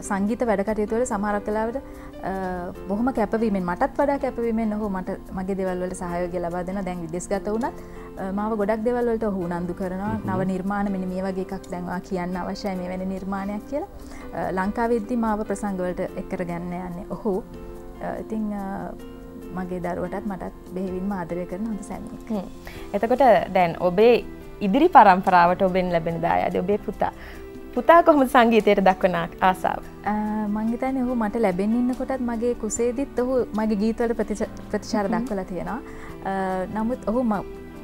සංගීත වැඩකටයුතු වල සමහරක් වෙලාවට බොහොම කැපවීමෙන් මටත් වඩා කැපවීමෙන් ඔහු මට මගේ දේවල් වල සහයෝගය ලබා දෙනවා. දැන් විදේශගත වුණත් මාව ගොඩක් දේවල් වලට ඔහු උනන්දු කරනවා. නව නිර්මාණ මෙන්න මේ වගේ එකක් දැන් ඔයා කියන්න අවශ්‍යයි මේ වෙන නිර්මාණයක් කියලා. ලංකාවේදී මාව ප්‍රසංග වලට එක් කරගන්න යන්නේ ඔහු. ඉතින් මගේ දරුවටත් මටත් බෙහෙවින්ම ආදරය කරන හොඳ සැමියෙක්. එතකොට දැන් ඔබේ ඉදිරි පරම්පරාවට ඔබෙන් ලැබෙන දායාදේ ඔබේ පුතා. පුතා කොහොමද සංගීතයට දක්වන ආසාව? මං හිතන්නේ ඔහු මට ලැබෙන්න ඉන්නකොටත් මගේ කුසේදිත් ඔහු මගේ ගීතවලට ප්‍රතිචාර දක්වලා තියෙනවා. නමුත් ඔහු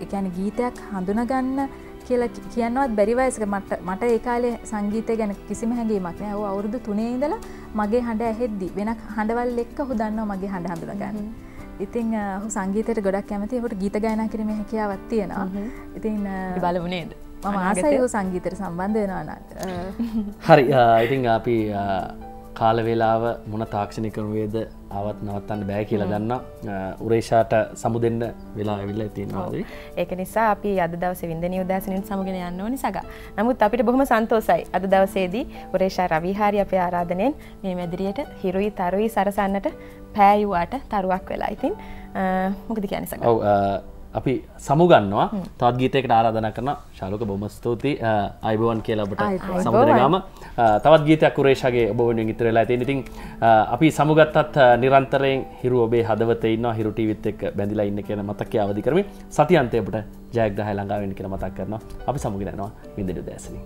ඒ කියන්නේ ගීතයක් හඳුනගන්න කියලා කියනවත් බැරි වයසක මට මට ඒ කාලේ සංගීතය ගැන කිසිම හැඟීමක් නැහැ. ඔහු අවුරුදු තුනේ ඉඳලා මගේ හඬ ඇහෙද්දි වෙන හඬවල් එක්ක ඔහු දන්නවා මගේ හඬ හඳුනගන්න. ඉතින් ඔහු සංගීතයට ගොඩක් කැමති. ඔහුට ගීත ගායනා කිරීමේ හැකියාවක් තියෙනවා. ඉතින් බලමු නේද? මම ආසයි ඔහු සංගීතයට සම්බන්ධ වෙනවා නම්. හරි. ඉතින් අපි කාල වේලාව මොන තාක්ෂණික ක්‍රමවේද ආවත් නවත්තන්න බෑ කියලා දන්නා. උරේෂාට සමු දෙන්න වෙලා ඇවිල්ලා තියෙනවා. ඒක නිසා අපි අද දවසේ වින්දනීය උදෑසනින් සමුගෙන යන්න ඕනි සගා. නමුත් අපිට බොහොම සන්තෝසයි අද දවසේදී උරේෂා රවිහාරි අපේ ආරාධනෙන් මේ මැදිරියට හිරුයි තරුයි සරසන්නට පෑයුවාට තරුවක් වෙලා. ඉතින් මොකද කියන්නේ සගා? ඔව් අපි සමුගන්නවා. තවත් ගීතයකට ආරාධනා කරන ශාලෝක බොහොම ස්තුතියි. අයිබෝන් කියලා ඔබට සමුදෙනාම තවත් ගීතයක් උරේෂාගේ ඔබ වෙනුවෙන් ඉතුරු වෙලා තියෙන. ඉතින් අපි සමුගත්තත් නිරන්තරයෙන් හිරු ඔබේ හදවතේ ඉන්නවා. හිරු ටීවීත් එක්ක බැඳිලා ඉන්න කියන මතකය අවදි කරමින් සතියන්තේ ඔබට ජයග්‍රහය ළඟා වෙන්න කියලා මතක් කරනවා. අපි සමුගෙන යනවා වින්දනීය උදෑසනින්.